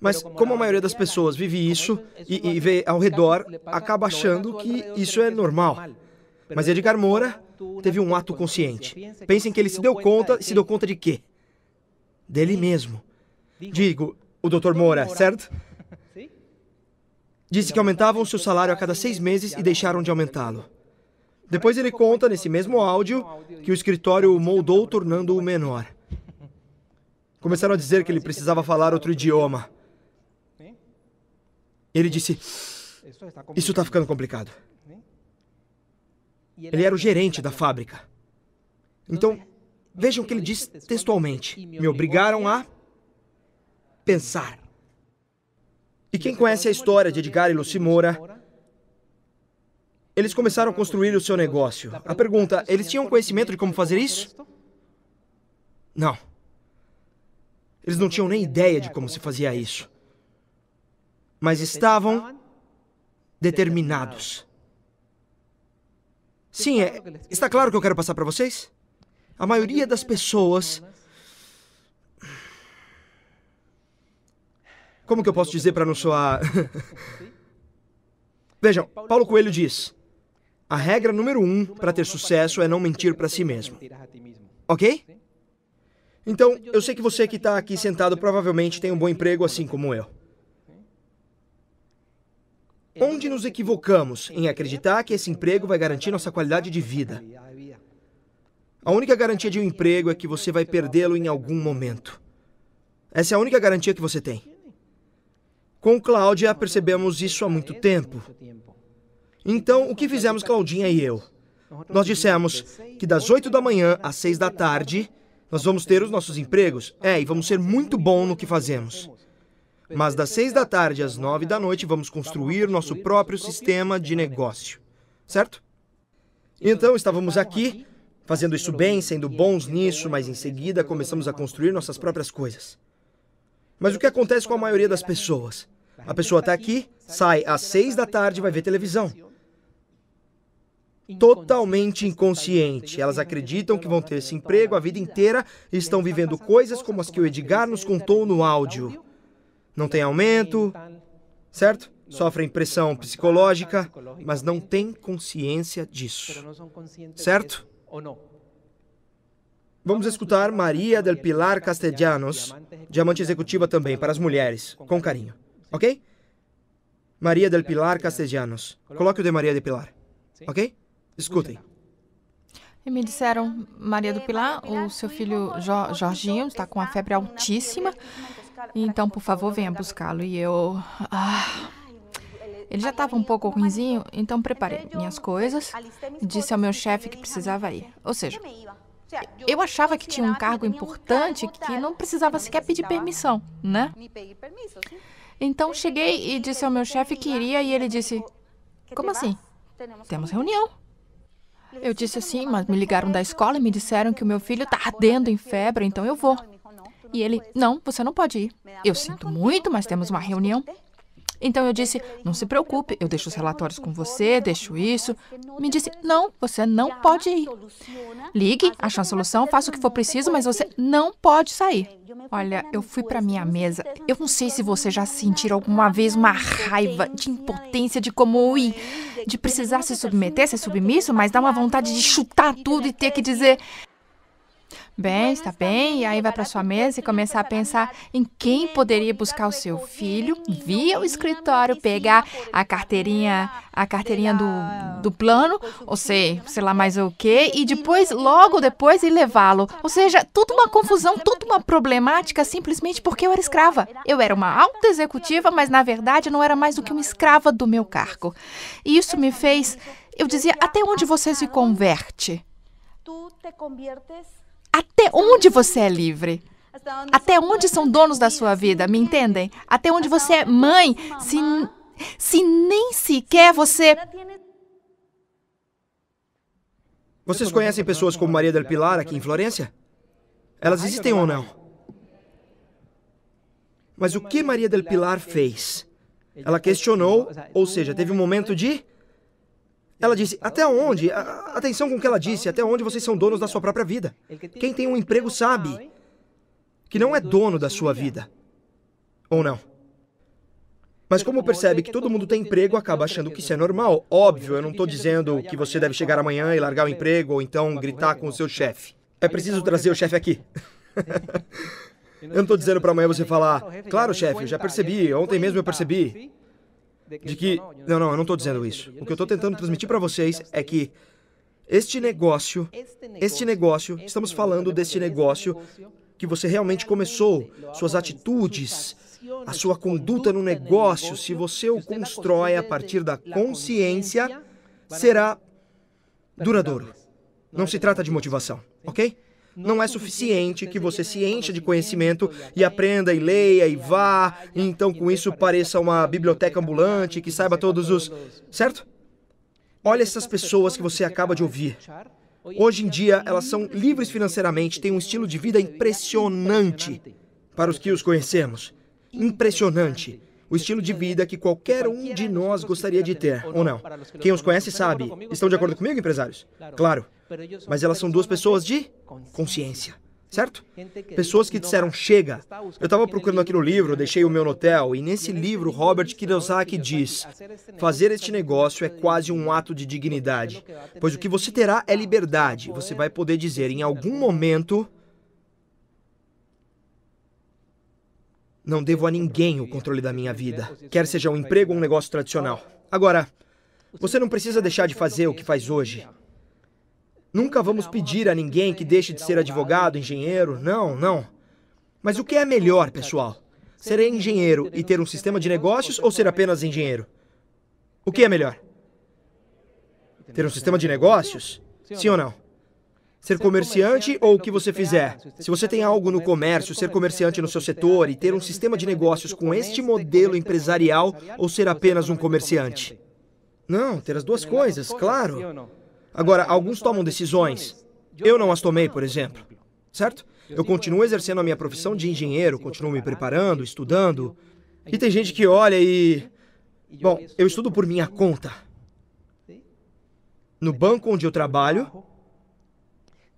Mas como a maioria das pessoas vive isso e, e vê ao redor, acaba achando que isso é normal. Mas Edgar Mora teve um ato consciente. Pensem que ele se deu conta, e se deu conta de quê? Dele mesmo. Digo, o doutor Mora, certo? Disse que aumentavam seu salário a cada seis meses e deixaram de aumentá-lo. Depois ele conta, nesse mesmo áudio, que o escritório o moldou, tornando-o menor. Começaram a dizer que ele precisava falar outro idioma. Ele disse, isso está ficando complicado. Ele era o gerente da fábrica. Então, vejam o que ele diz textualmente. Me obrigaram a pensar. E quem conhece a história de Edgar e Lucy Mora, eles começaram a construir o seu negócio. A pergunta, eles tinham conhecimento de como fazer isso? Não. Eles não tinham nem ideia de como se fazia isso. Mas estavam determinados. Sim, é, está claro o que eu quero passar para vocês? A maioria das pessoas... Como que eu posso dizer para não soar... Vejam, Paulo Coelho diz, a regra número um para ter sucesso é não mentir para si mesmo. Ok? Então, eu sei que você que está aqui sentado provavelmente tem um bom emprego, assim como eu. Onde nos equivocamos em acreditar que esse emprego vai garantir nossa qualidade de vida? A única garantia de um emprego é que você vai perdê-lo em algum momento. Essa é a única garantia que você tem. Com Cláudia, percebemos isso há muito tempo. Então, o que fizemos Claudinha e eu? Nós dissemos que das oito da manhã às seis da tarde, nós vamos ter os nossos empregos. É, e vamos ser muito bons no que fazemos. Mas das seis da tarde às nove da noite, vamos construir nosso próprio sistema de negócio. Certo? Então, estávamos aqui, fazendo isso bem, sendo bons nisso, mas em seguida começamos a construir nossas próprias coisas. Mas o que acontece com a maioria das pessoas? A pessoa está aqui, sai às seis da tarde e vai ver televisão. Totalmente inconsciente. Elas acreditam que vão ter esse emprego a vida inteira e estão vivendo coisas como as que o Edgar nos contou no áudio. Não tem aumento, certo? Sofrem pressão psicológica, mas não têm consciência disso, certo? Vamos escutar Maria del Pilar Castellanos, diamante executiva também para as mulheres, com carinho, ok? Maria del Pilar Castellanos. Coloque o de Maria del Pilar, ok? Escutem. E me disseram, Maria do Pilar, o seu filho jo Jorginho está com uma febre altíssima, então, por favor, venha buscá-lo. E eu... Ah, ele já estava um pouco ruinzinho, então preparei minhas coisas e disse ao meu chefe que precisava ir. Ou seja, eu achava que tinha um cargo importante que não precisava sequer pedir permissão, né? Então, cheguei e disse ao meu chefe que iria e ele disse, como assim? Temos reunião. Eu disse assim, mas me ligaram da escola e me disseram que o meu filho está ardendo em febre, então eu vou. E ele, não, você não pode ir. Eu sinto muito, mas temos uma reunião. Então eu disse, não se preocupe, eu deixo os relatórios com você, deixo isso. Me disse, não, você não pode ir. Ligue, ache uma solução, faça o que for preciso, mas você não pode sair. Olha, eu fui para minha mesa. Eu não sei se você já sentiu alguma vez uma raiva de impotência de como ir, de precisar se submeter, ser submisso, mas dá uma vontade de chutar tudo e ter que dizer... Bem, está bem, e aí vai para sua mesa e começar a pensar em quem poderia buscar o seu filho, via o escritório, pegar a carteirinha, a carteirinha do, do plano, ou sei, sei lá mais o que, e depois, logo depois, ir levá-lo. Ou seja, tudo uma confusão, tudo uma problemática, simplesmente porque eu era escrava. Eu era uma alta executiva, mas na verdade não era mais do que uma escrava do meu cargo. E isso me fez, eu dizia, até onde você se converte? Tu te conviertes? Até onde você é livre? Até onde são donos da sua vida, me entendem? Até onde você é mãe, se, se nem sequer você... Vocês conhecem pessoas como Maria del Pilar aqui em Florencia? Elas existem ou não? Mas o que Maria del Pilar fez? Ela questionou, ou seja, teve um momento de... Ela disse, até onde? A, atenção com o que ela disse, até onde vocês são donos da sua própria vida. Quem tem um emprego sabe que não é dono da sua vida. Ou não. Mas como percebe que todo mundo tem emprego, acaba achando que isso é normal. Óbvio, eu não estou dizendo que você deve chegar amanhã e largar o emprego, ou então gritar com o seu chefe. É preciso trazer o chefe aqui. Eu não estou dizendo para amanhã você falar, claro, chefe, eu já percebi, ontem mesmo eu percebi. De que... Não, não, eu não estou dizendo isso. O que eu estou tentando transmitir para vocês é que este negócio, este negócio, estamos falando deste negócio que você realmente começou, suas atitudes, a sua conduta no negócio, se você o constrói a partir da consciência, será duradouro. Não se trata de motivação, ok? Não é suficiente que você se encha de conhecimento e aprenda e leia e vá, e então com isso pareça uma biblioteca ambulante que saiba todos os... Certo? Olha essas pessoas que você acaba de ouvir. Hoje em dia, elas são livres financeiramente, têm um estilo de vida impressionante para os que os conhecemos. Impressionante. O estilo de vida que qualquer um de nós gostaria de ter, ou não. Quem os conhece sabe. Estão de acordo comigo, empresários? Claro. Mas elas são duas pessoas de consciência, certo? Pessoas que disseram, chega. Eu estava procurando aqui no livro, deixei o meu no hotel, e nesse livro, Robert Kiyosaki diz, fazer este negócio é quase um ato de dignidade, pois o que você terá é liberdade. Você vai poder dizer, em algum momento... Não devo a ninguém o controle da minha vida, quer seja um emprego ou um negócio tradicional. Agora, você não precisa deixar de fazer o que faz hoje. Nunca vamos pedir a ninguém que deixe de ser advogado, engenheiro, não, não. Mas o que é melhor, pessoal? Ser engenheiro e ter um sistema de negócios ou ser apenas engenheiro? O que é melhor? Ter um sistema de negócios? Sim ou não? Ser comerciante ou o que você fizer. Se você tem algo no comércio, ser comerciante no seu setor e ter um sistema de negócios com este modelo empresarial ou ser apenas um comerciante? Não, ter as duas coisas, claro. Agora, alguns tomam decisões. Eu não as tomei, por exemplo. Certo? Eu continuo exercendo a minha profissão de engenheiro, continuo me preparando, estudando. E tem gente que olha e... Bom, eu estudo por minha conta. No banco onde eu trabalho...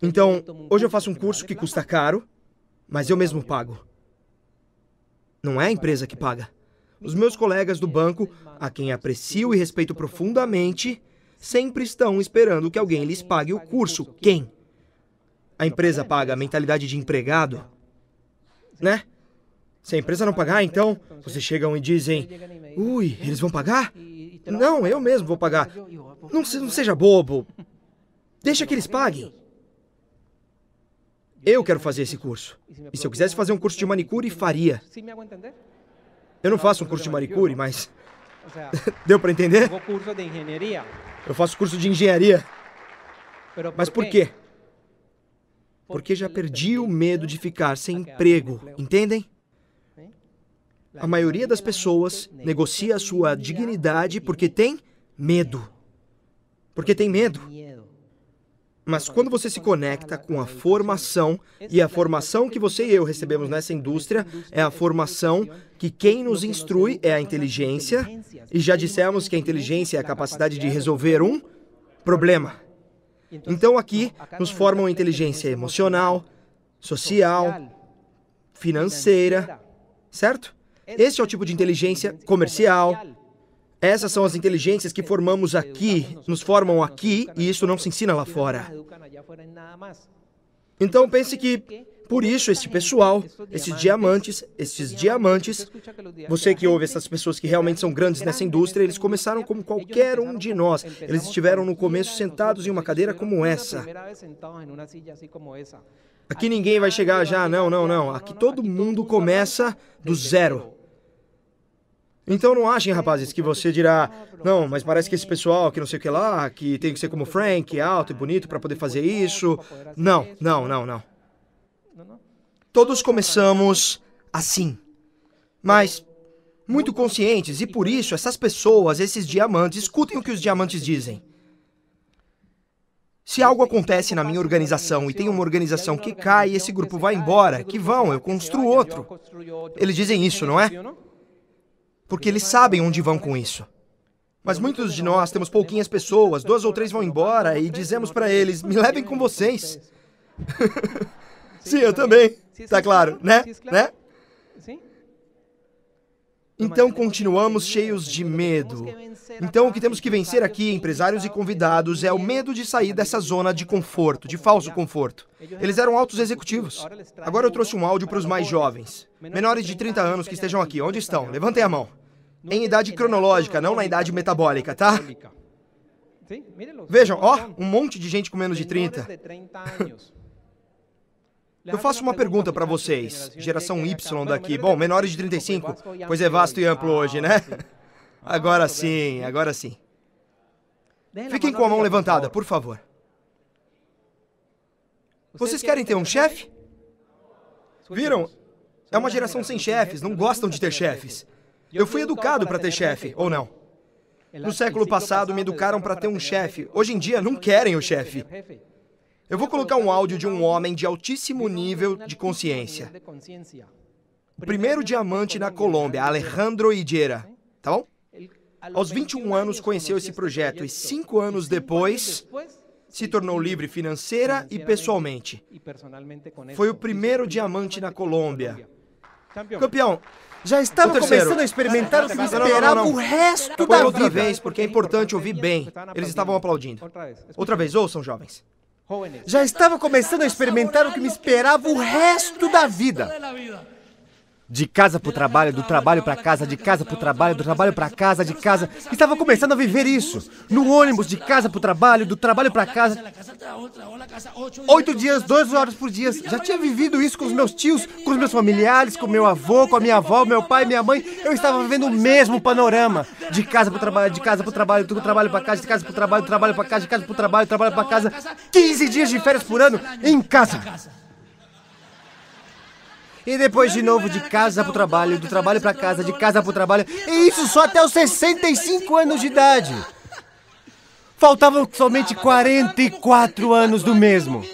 Então, hoje eu faço um curso que custa caro, mas eu mesmo pago. Não é a empresa que paga. Os meus colegas do banco, a quem aprecio e respeito profundamente, sempre estão esperando que alguém lhes pague o curso. Quem? A empresa paga a mentalidade de empregado, né? Se a empresa não pagar, então, vocês chegam e dizem, ui, eles vão pagar? Não, eu mesmo vou pagar. Não, não seja bobo. Deixa que eles paguem. Eu quero fazer esse curso. E se eu quisesse fazer um curso de manicure, faria. Eu não faço um curso de manicure, mas... Deu para entender? Eu faço curso de engenharia. Mas por quê? Porque já perdi o medo de ficar sem emprego, entendem? A maioria das pessoas negocia a sua dignidade porque tem medo. Porque tem medo. Mas quando você se conecta com a formação, e a formação que você e eu recebemos nessa indústria é a formação que quem nos instrui é a inteligência, e já dissemos que a inteligência é a capacidade de resolver um problema. Então aqui nos formam inteligência emocional, social, financeira, certo? Esse é o tipo de inteligência comercial. Essas são as inteligências que formamos aqui, nos formam aqui, e isso não se ensina lá fora. Então pense que, por isso, este pessoal, esses diamantes, estes diamantes, você que ouve essas pessoas que realmente são grandes nessa indústria, eles começaram como qualquer um de nós. Eles estiveram no começo sentados em uma cadeira como essa. Aqui ninguém vai chegar já, não, não, não. Aqui todo mundo começa do zero. Então não achem, rapazes, que você dirá, não, mas parece que esse pessoal que não sei o que lá, que tem que ser como Frank, alto e bonito para poder fazer isso. Não, não, não, não. Todos começamos assim, mas muito conscientes, e por isso essas pessoas, esses diamantes, escutem o que os diamantes dizem. Se algo acontece na minha organização e tem uma organização que cai, esse grupo vai embora, que vão, eu construo outro. Eles dizem isso, não é? Porque eles sabem onde vão com isso. Mas muitos de nós temos pouquinhas pessoas, duas ou três vão embora e dizemos para eles, me levem com vocês. Sim, eu também. Tá claro, né? Né? Então, continuamos cheios de medo. Então, o que temos que vencer aqui, empresários e convidados, é o medo de sair dessa zona de conforto, de falso conforto. Eles eram altos executivos. Agora eu trouxe um áudio para os mais jovens, menores de trinta anos que estejam aqui. Onde estão? Levantem a mão. Em idade cronológica, não na idade metabólica, tá? Vejam, ó, um monte de gente com menos de trinta. Eu faço uma pergunta para vocês, geração Y daqui. Bom, menores de trinta e cinco, pois é vasto e amplo hoje, né? Agora sim, agora sim. Fiquem com a mão levantada, por favor. Vocês querem ter um chefe? Viram? É uma geração sem chefes, não gostam de ter chefes. Eu fui educado para ter chefe, ou não? No século passado, me educaram para ter um chefe. Hoje em dia, não querem o chefe. Eu vou colocar um áudio de um homem de altíssimo nível de consciência. O primeiro diamante na Colômbia, Alejandro Higuera, tá bom? Aos vinte e um anos conheceu esse projeto e cinco anos depois se tornou livre financeira e pessoalmente. Foi o primeiro diamante na Colômbia. Campeão, já estava começando a experimentar o que me esperava o resto da vida. Outra vez, porque é importante ouvir bem. Eles estavam aplaudindo. Outra vez, ouçam, jovens. Já estava começando a experimentar o que me esperava o resto da vida. De casa para o trabalho, do trabalho para casa, de casa para o trabalho, do trabalho para casa, de casa. Estava começando a viver isso. No ônibus, de casa para o trabalho, do trabalho para casa. Oito dias, doze horas por dia. Já tinha vivido isso com os meus tios, com os meus familiares, com meu avô, com a minha avó, meu pai, minha mãe. Eu estava vivendo o mesmo panorama. De casa para o trabalho, de casa para o trabalho, do trabalho para casa, de casa para o trabalho, do trabalho para casa, de casa para o trabalho, do trabalho para casa. quinze dias de férias por ano em casa. E depois de novo, de casa para o trabalho, do trabalho para casa, de casa para o trabalho. E isso só até os sessenta e cinco anos de idade. Faltavam somente quarenta e quatro anos do mesmo.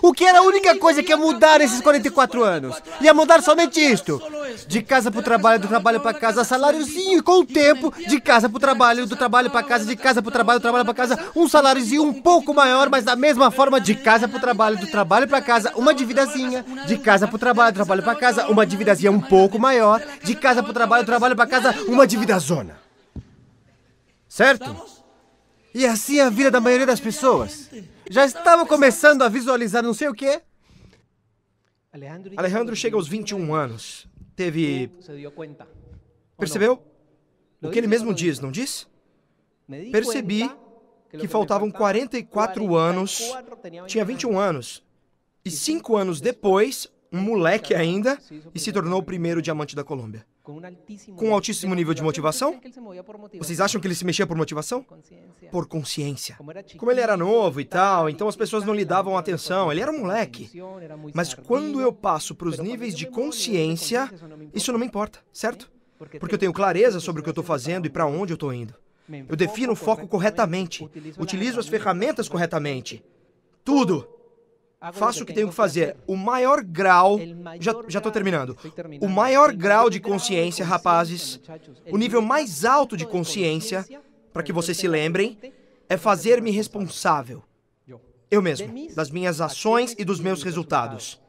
O que era a única coisa que ia mudar nesses quarenta e quatro anos? Ia mudar somente isto. De casa para o trabalho, do trabalho para casa, saláriozinho e com o tempo, de casa para o trabalho, do trabalho para casa, de casa para o trabalho, do trabalho para casa, um saláriozinho um pouco maior, mas da mesma forma, de casa para o trabalho, do trabalho para casa, uma dívidazinha, de casa para o trabalho, do trabalho para casa, uma dívidazinha um pouco maior, de casa para o trabalho, do trabalho para casa, uma dívidazona. Certo? E assim é a vida da maioria das pessoas. Já estava começando a visualizar não sei o quê. Alejandro chega aos vinte e um anos. Teve... Percebeu? O que ele mesmo diz, não diz? Percebi que faltavam quarenta e quatro anos. Tinha vinte e um anos. E cinco anos depois, um moleque ainda, e se tornou o primeiro diamante da Colômbia. Com um altíssimo nível de motivação? Vocês acham que ele se mexia por motivação? Por consciência. Como ele era novo e tal, então as pessoas não lhe davam atenção. Ele era um moleque. Mas quando eu passo para os níveis de consciência, isso não me importa, certo? Porque eu tenho clareza sobre o que eu estou fazendo e para onde eu estou indo. Eu defino o foco corretamente. Utilizo as ferramentas corretamente. Tudo. Faço o que tenho que fazer. O maior grau... Já, já estou terminando. O maior grau de consciência, rapazes, o nível mais alto de consciência, para que vocês se lembrem, é fazer-me responsável. Eu mesmo, das minhas ações e dos meus resultados.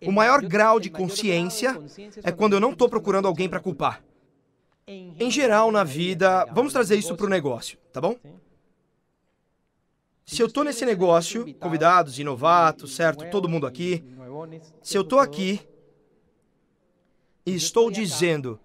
O maior grau de consciência é quando eu não estou procurando alguém para culpar. Em geral, na vida... Vamos trazer isso para o negócio, tá bom? Se eu estou nesse negócio, convidados, novatos, certo? Todo mundo aqui. Se eu estou aqui e estou dizendo,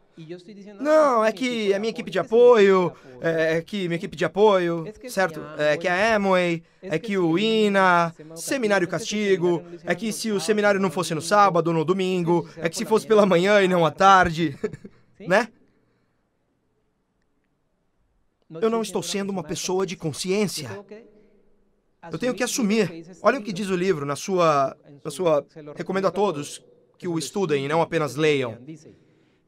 não, é que a minha equipe de apoio, é que minha equipe de apoio, certo? É que a Amway, é que o I N A, Seminário Castigo, é que se o seminário não fosse no sábado ou no domingo, é que se fosse pela manhã e não à tarde, né? Eu não estou sendo uma pessoa de consciência. Eu tenho que assumir. Olha o que diz o livro na sua, na sua... Recomendo a todos que o estudem e não apenas leiam.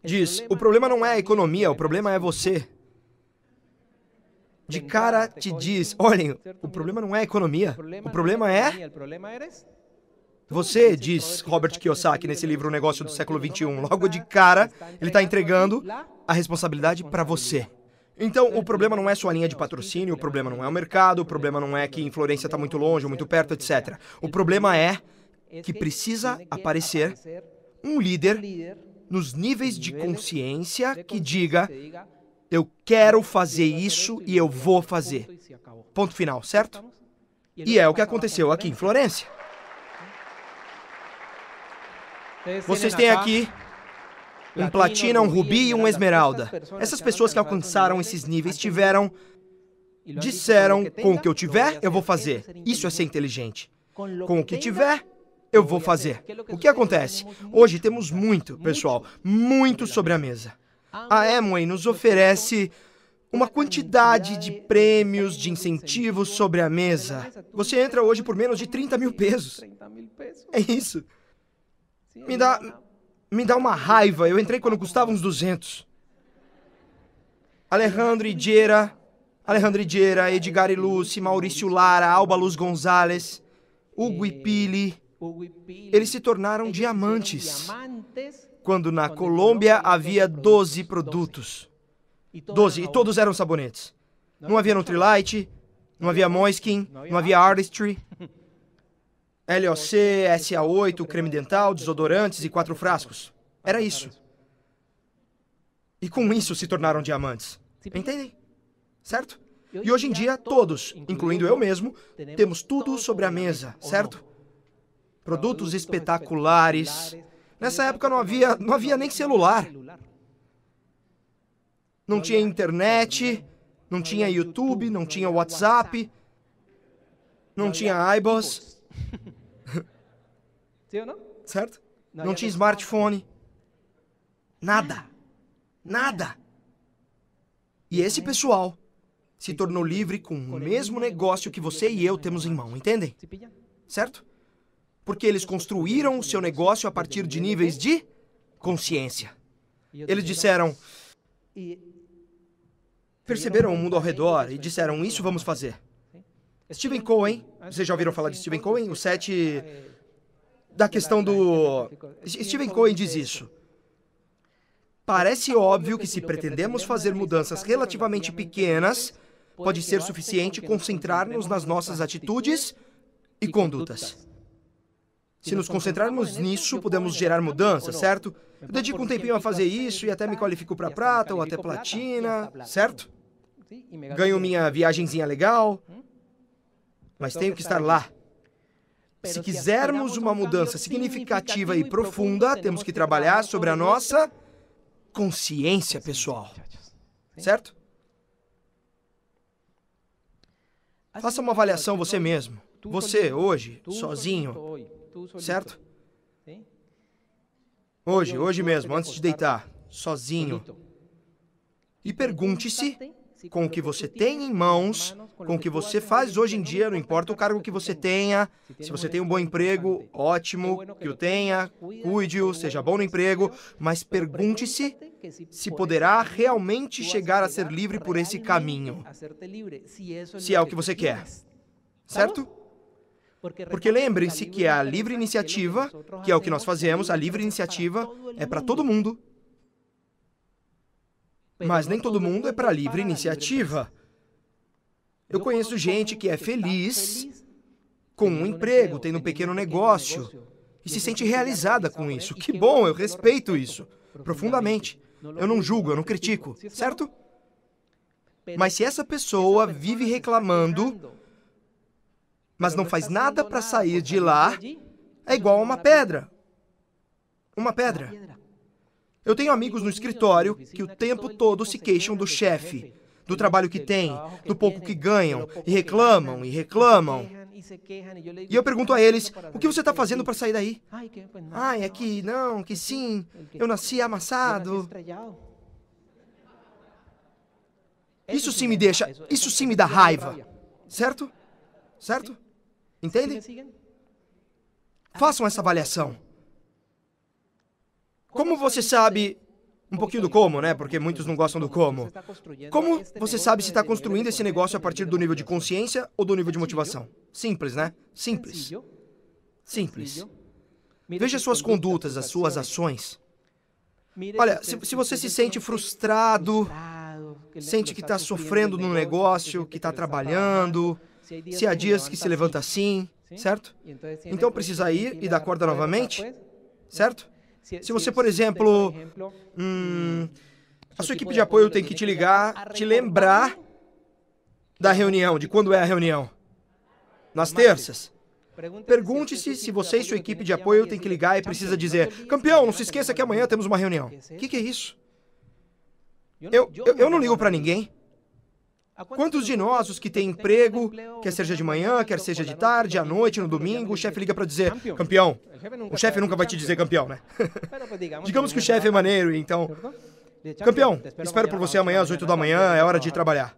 Diz, o problema não é a economia, o problema é você. de cara te diz, olhem, o problema não é a economia, o problema é... Você, diz Robert Kiyosaki nesse livro O Negócio do Século vinte e um, logo de cara, ele está entregando a responsabilidade para você. Então, o problema não é sua linha de patrocínio, o problema não é o mercado, o problema não é que em Florencia está muito longe ou muito perto, etcétera. O problema é que precisa aparecer um líder nos níveis de consciência que diga, eu quero fazer isso e eu vou fazer. Ponto final, certo? E é o que aconteceu aqui em Florencia. Vocês têm aqui um platina, um rubi e um esmeralda. Essas pessoas que alcançaram esses níveis tiveram, disseram, com o que eu tiver, eu vou fazer. Isso é ser inteligente. Com o que tiver, eu vou fazer. O que acontece? Hoje temos muito, pessoal, muito sobre a mesa. A Amway nos oferece uma quantidade de prêmios, de incentivos sobre a mesa. Você entra hoje por menos de trinta mil pesos. É isso. Me dá, me dá uma raiva. Eu entrei quando custava uns duzentos. Alejandro Higuera, Alejandro Higuera, Edgar e Lucy, Maurício Lara, Alba Luz Gonzalez, Hugo e Pili. Eles se tornaram diamantes quando na Colômbia havia doze produtos. doze, e todos eram sabonetes. Não havia Nutrilite, não havia Moiskin, não havia Artistry. L O C, S A oito, creme dental, desodorantes e quatro frascos. Era isso. E com isso se tornaram diamantes. Entendem? Certo? E hoje em dia, todos, incluindo eu mesmo, temos tudo sobre a mesa, certo? Produtos espetaculares. Nessa época não havia, não havia nem celular. Não tinha internet, não tinha YouTube, não tinha WhatsApp, não tinha iBoss. Certo? Não tinha smartphone. Nada. Nada. E esse pessoal se tornou livre com o mesmo negócio que você e eu temos em mão, entendem? Certo? Porque eles construíram o seu negócio a partir de níveis de consciência. Eles disseram... Perceberam o mundo ao redor e disseram, isso vamos fazer. Stephen Covey, vocês já ouviram falar de Stephen Covey? O sete... Da questão do... Stephen Covey diz isso. Parece óbvio que se pretendemos fazer mudanças relativamente pequenas, pode ser suficiente concentrar-nos nas nossas atitudes e condutas. Se nos concentrarmos nisso, podemos gerar mudança, certo? Eu dedico um tempinho a fazer isso e até me qualifico para prata ou até platina, certo? Ganho minha viagenzinha legal, mas tenho que estar lá. Se quisermos uma mudança significativa e profunda, temos que trabalhar sobre a nossa consciência pessoal. Certo? Faça uma avaliação você mesmo. Você, hoje, sozinho. Certo? Hoje, hoje mesmo, antes de deitar, sozinho. E pergunte-se, com o que você tem em mãos, com o que você faz hoje em dia, não importa o cargo que você tenha, se você tem um bom emprego, ótimo, que o tenha, cuide-o, seja bom no emprego, mas pergunte-se se poderá realmente chegar a ser livre por esse caminho, se é o que você quer, certo? Porque lembrem-se que a livre iniciativa, que é o que nós fazemos, a livre iniciativa é para todo mundo. Mas nem todo mundo é para livre iniciativa. Eu conheço gente que é feliz com um emprego, tendo um pequeno negócio, e se sente realizada com isso. Que bom, eu respeito isso profundamente. Eu não julgo, eu não critico, certo? Mas se essa pessoa vive reclamando, mas não faz nada para sair de lá, é igual a uma pedra. Uma pedra. Eu tenho amigos no escritório que o tempo todo se queixam do chefe, do trabalho que têm, do pouco que ganham, e reclamam, e reclamam. E eu pergunto a eles, o que você está fazendo para sair daí? Ai, é que não, que sim, eu nasci amassado. Isso sim me deixa, isso sim me dá raiva. Certo? Certo? Entendem? Façam essa avaliação. Como você sabe, Um pouquinho do como, né? Porque muitos não gostam do como. Como você sabe se está construindo esse negócio a partir do nível de consciência ou do nível de motivação? Simples, né? Simples. Simples. Veja suas condutas, as suas ações. Olha, se, se você se sente frustrado, sente que está sofrendo no negócio, que está trabalhando, se há dias que se levanta assim, certo? Então precisa ir e dar corda novamente, certo? Se você, por exemplo, hum, a sua equipe de apoio tem que te ligar, te lembrar da reunião, de quando é a reunião. Nas terças. Pergunte-se se você e sua equipe de apoio tem que ligar e precisa dizer: campeão, não se esqueça que amanhã temos uma reunião. O que, que é isso? Eu, eu, eu não ligo para ninguém. Quantos de nós, os que têm emprego, quer seja de manhã, quer seja de tarde, à noite, no domingo, o chefe liga para dizer: campeão. O chefe nunca vai te dizer campeão, né? Digamos que o chefe é maneiro, então... Campeão, espero por você amanhã às oito da manhã, é hora de ir trabalhar.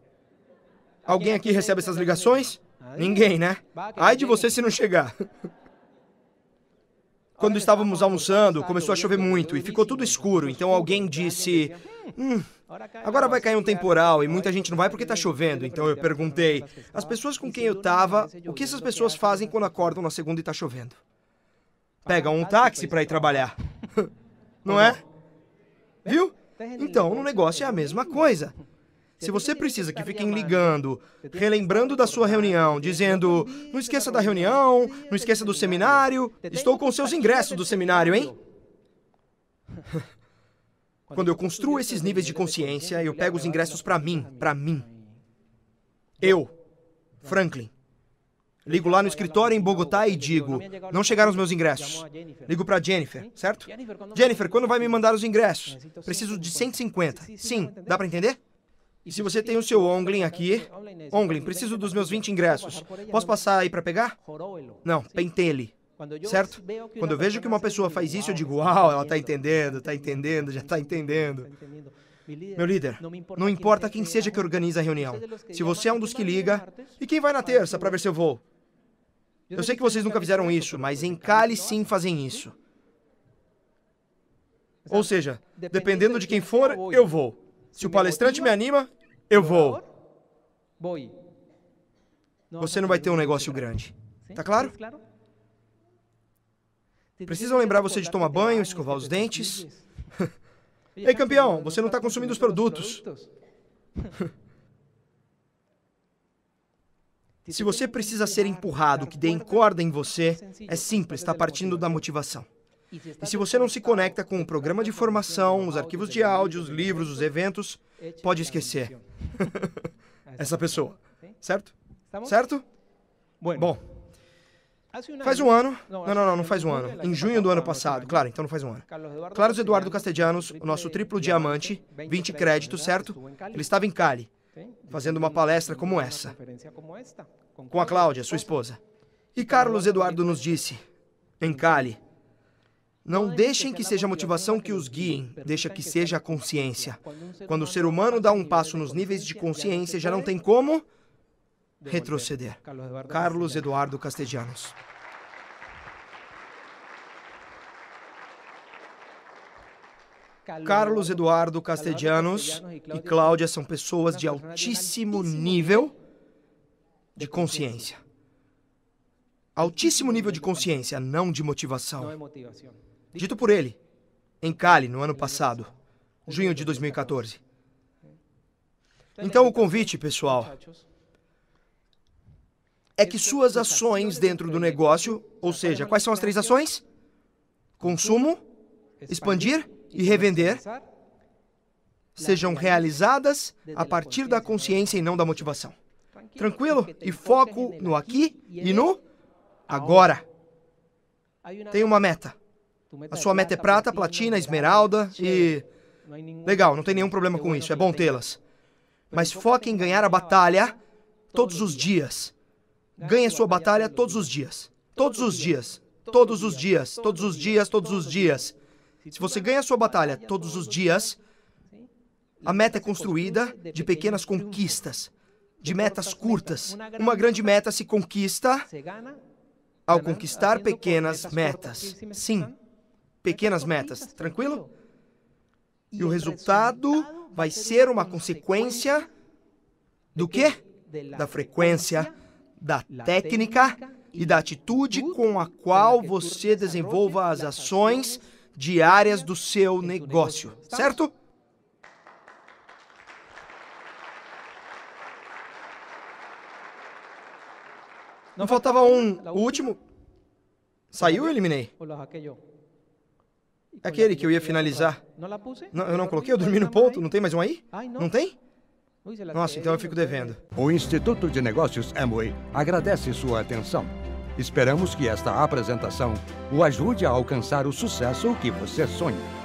Alguém aqui recebe essas ligações? Ninguém, né? Ai de você se não chegar. Quando estávamos almoçando, começou a chover muito e ficou tudo escuro, então alguém disse... Hum, agora vai cair um temporal e muita gente não vai porque está chovendo. Então eu perguntei, as pessoas com quem eu estava, o que essas pessoas fazem quando acordam na segunda e está chovendo? Pegam um táxi para ir trabalhar. Não é? Viu? Então, no negócio é a mesma coisa. Se você precisa que fiquem ligando, relembrando da sua reunião, dizendo, não esqueça da reunião, não esqueça do seminário, estou com seus ingressos do seminário, hein? Quando eu construo esses níveis de consciência, eu pego os ingressos para mim, para mim. Eu, Franklin, ligo lá no escritório em Bogotá e digo, não chegaram os meus ingressos. Ligo para Jennifer, certo? Jennifer, quando vai me mandar os ingressos? Preciso de cento e cinquenta. Sim, dá para entender? E se você tem o seu Onglin aqui... Onglin, preciso dos meus vinte ingressos. Posso passar aí para pegar? Não, pentele. Certo? Quando eu vejo que uma pessoa faz isso, eu digo, uau, ela está entendendo, está entendendo, já está entendendo. Meu líder, não importa quem seja que organiza a reunião. Se você é um dos que liga... E quem vai na terça para ver seu voo? Eu sei que vocês nunca fizeram isso, mas em Cali sim fazem isso. Ou seja, dependendo de quem for, eu vou. Se o palestrante me anima, eu vou. Você não vai ter um negócio grande. Tá claro? Precisam lembrar você de tomar banho, escovar os dentes. Ei, campeão, você não está consumindo os produtos. Se você precisa ser empurrado, que dê corda em você, é simples, está partindo da motivação. E se você não se conecta com o programa de formação, os arquivos de áudio, os livros, os eventos, pode esquecer essa pessoa, certo? Certo? Bom, faz um ano... Não, não, não, não faz um ano. Em junho do ano passado, claro, então não faz um ano. Carlos Eduardo Castellanos, o nosso triplo diamante, vinte créditos, certo? Ele estava em Cali, fazendo uma palestra como essa, com a Cláudia, sua esposa. E Carlos Eduardo nos disse, em Cali... Não deixem que seja a motivação que os guiem, deixa que seja a consciência. Quando o ser humano dá um passo nos níveis de consciência, já não tem como retroceder. Carlos Eduardo Castellanos. Carlos Eduardo Castellanos e Cláudia são pessoas de altíssimo nível de consciência. Altíssimo nível de consciência, não de motivação. Dito por ele, em Cali, no ano passado, junho de dois mil e quatorze. Então, o convite, pessoal, é que suas ações dentro do negócio, ou seja, quais são as três ações? Consumo, expandir e revender, sejam realizadas a partir da consciência e não da motivação. Tranquilo? E foco no aqui e no agora. Tem uma meta. A sua meta é prata, platina, esmeralda e... Legal, não tem nenhum problema com isso, é bom tê-las. Mas foque em ganhar a batalha todos os dias. Ganhe a sua batalha todos os dias. Todos os dias, todos os dias, todos os dias, todos os dias. Se você ganha a sua batalha todos os dias, a meta é construída de pequenas conquistas, de metas curtas. Uma grande meta se conquista ao conquistar pequenas metas. Sim. Pequenas metas, tranquilo? E o resultado vai ser uma consequência do quê? Da frequência, da técnica e da atitude com a qual você desenvolva as ações diárias do seu negócio, certo? Não faltava um, o último. Saiu ou eliminei? Aquele que eu ia finalizar. Não, eu não coloquei, eu dormi no ponto. Não tem mais um aí? Não tem? Nossa, então eu fico devendo. O Instituto de Negócios Amway agradece sua atenção. Esperamos que esta apresentação o ajude a alcançar o sucesso que você sonha.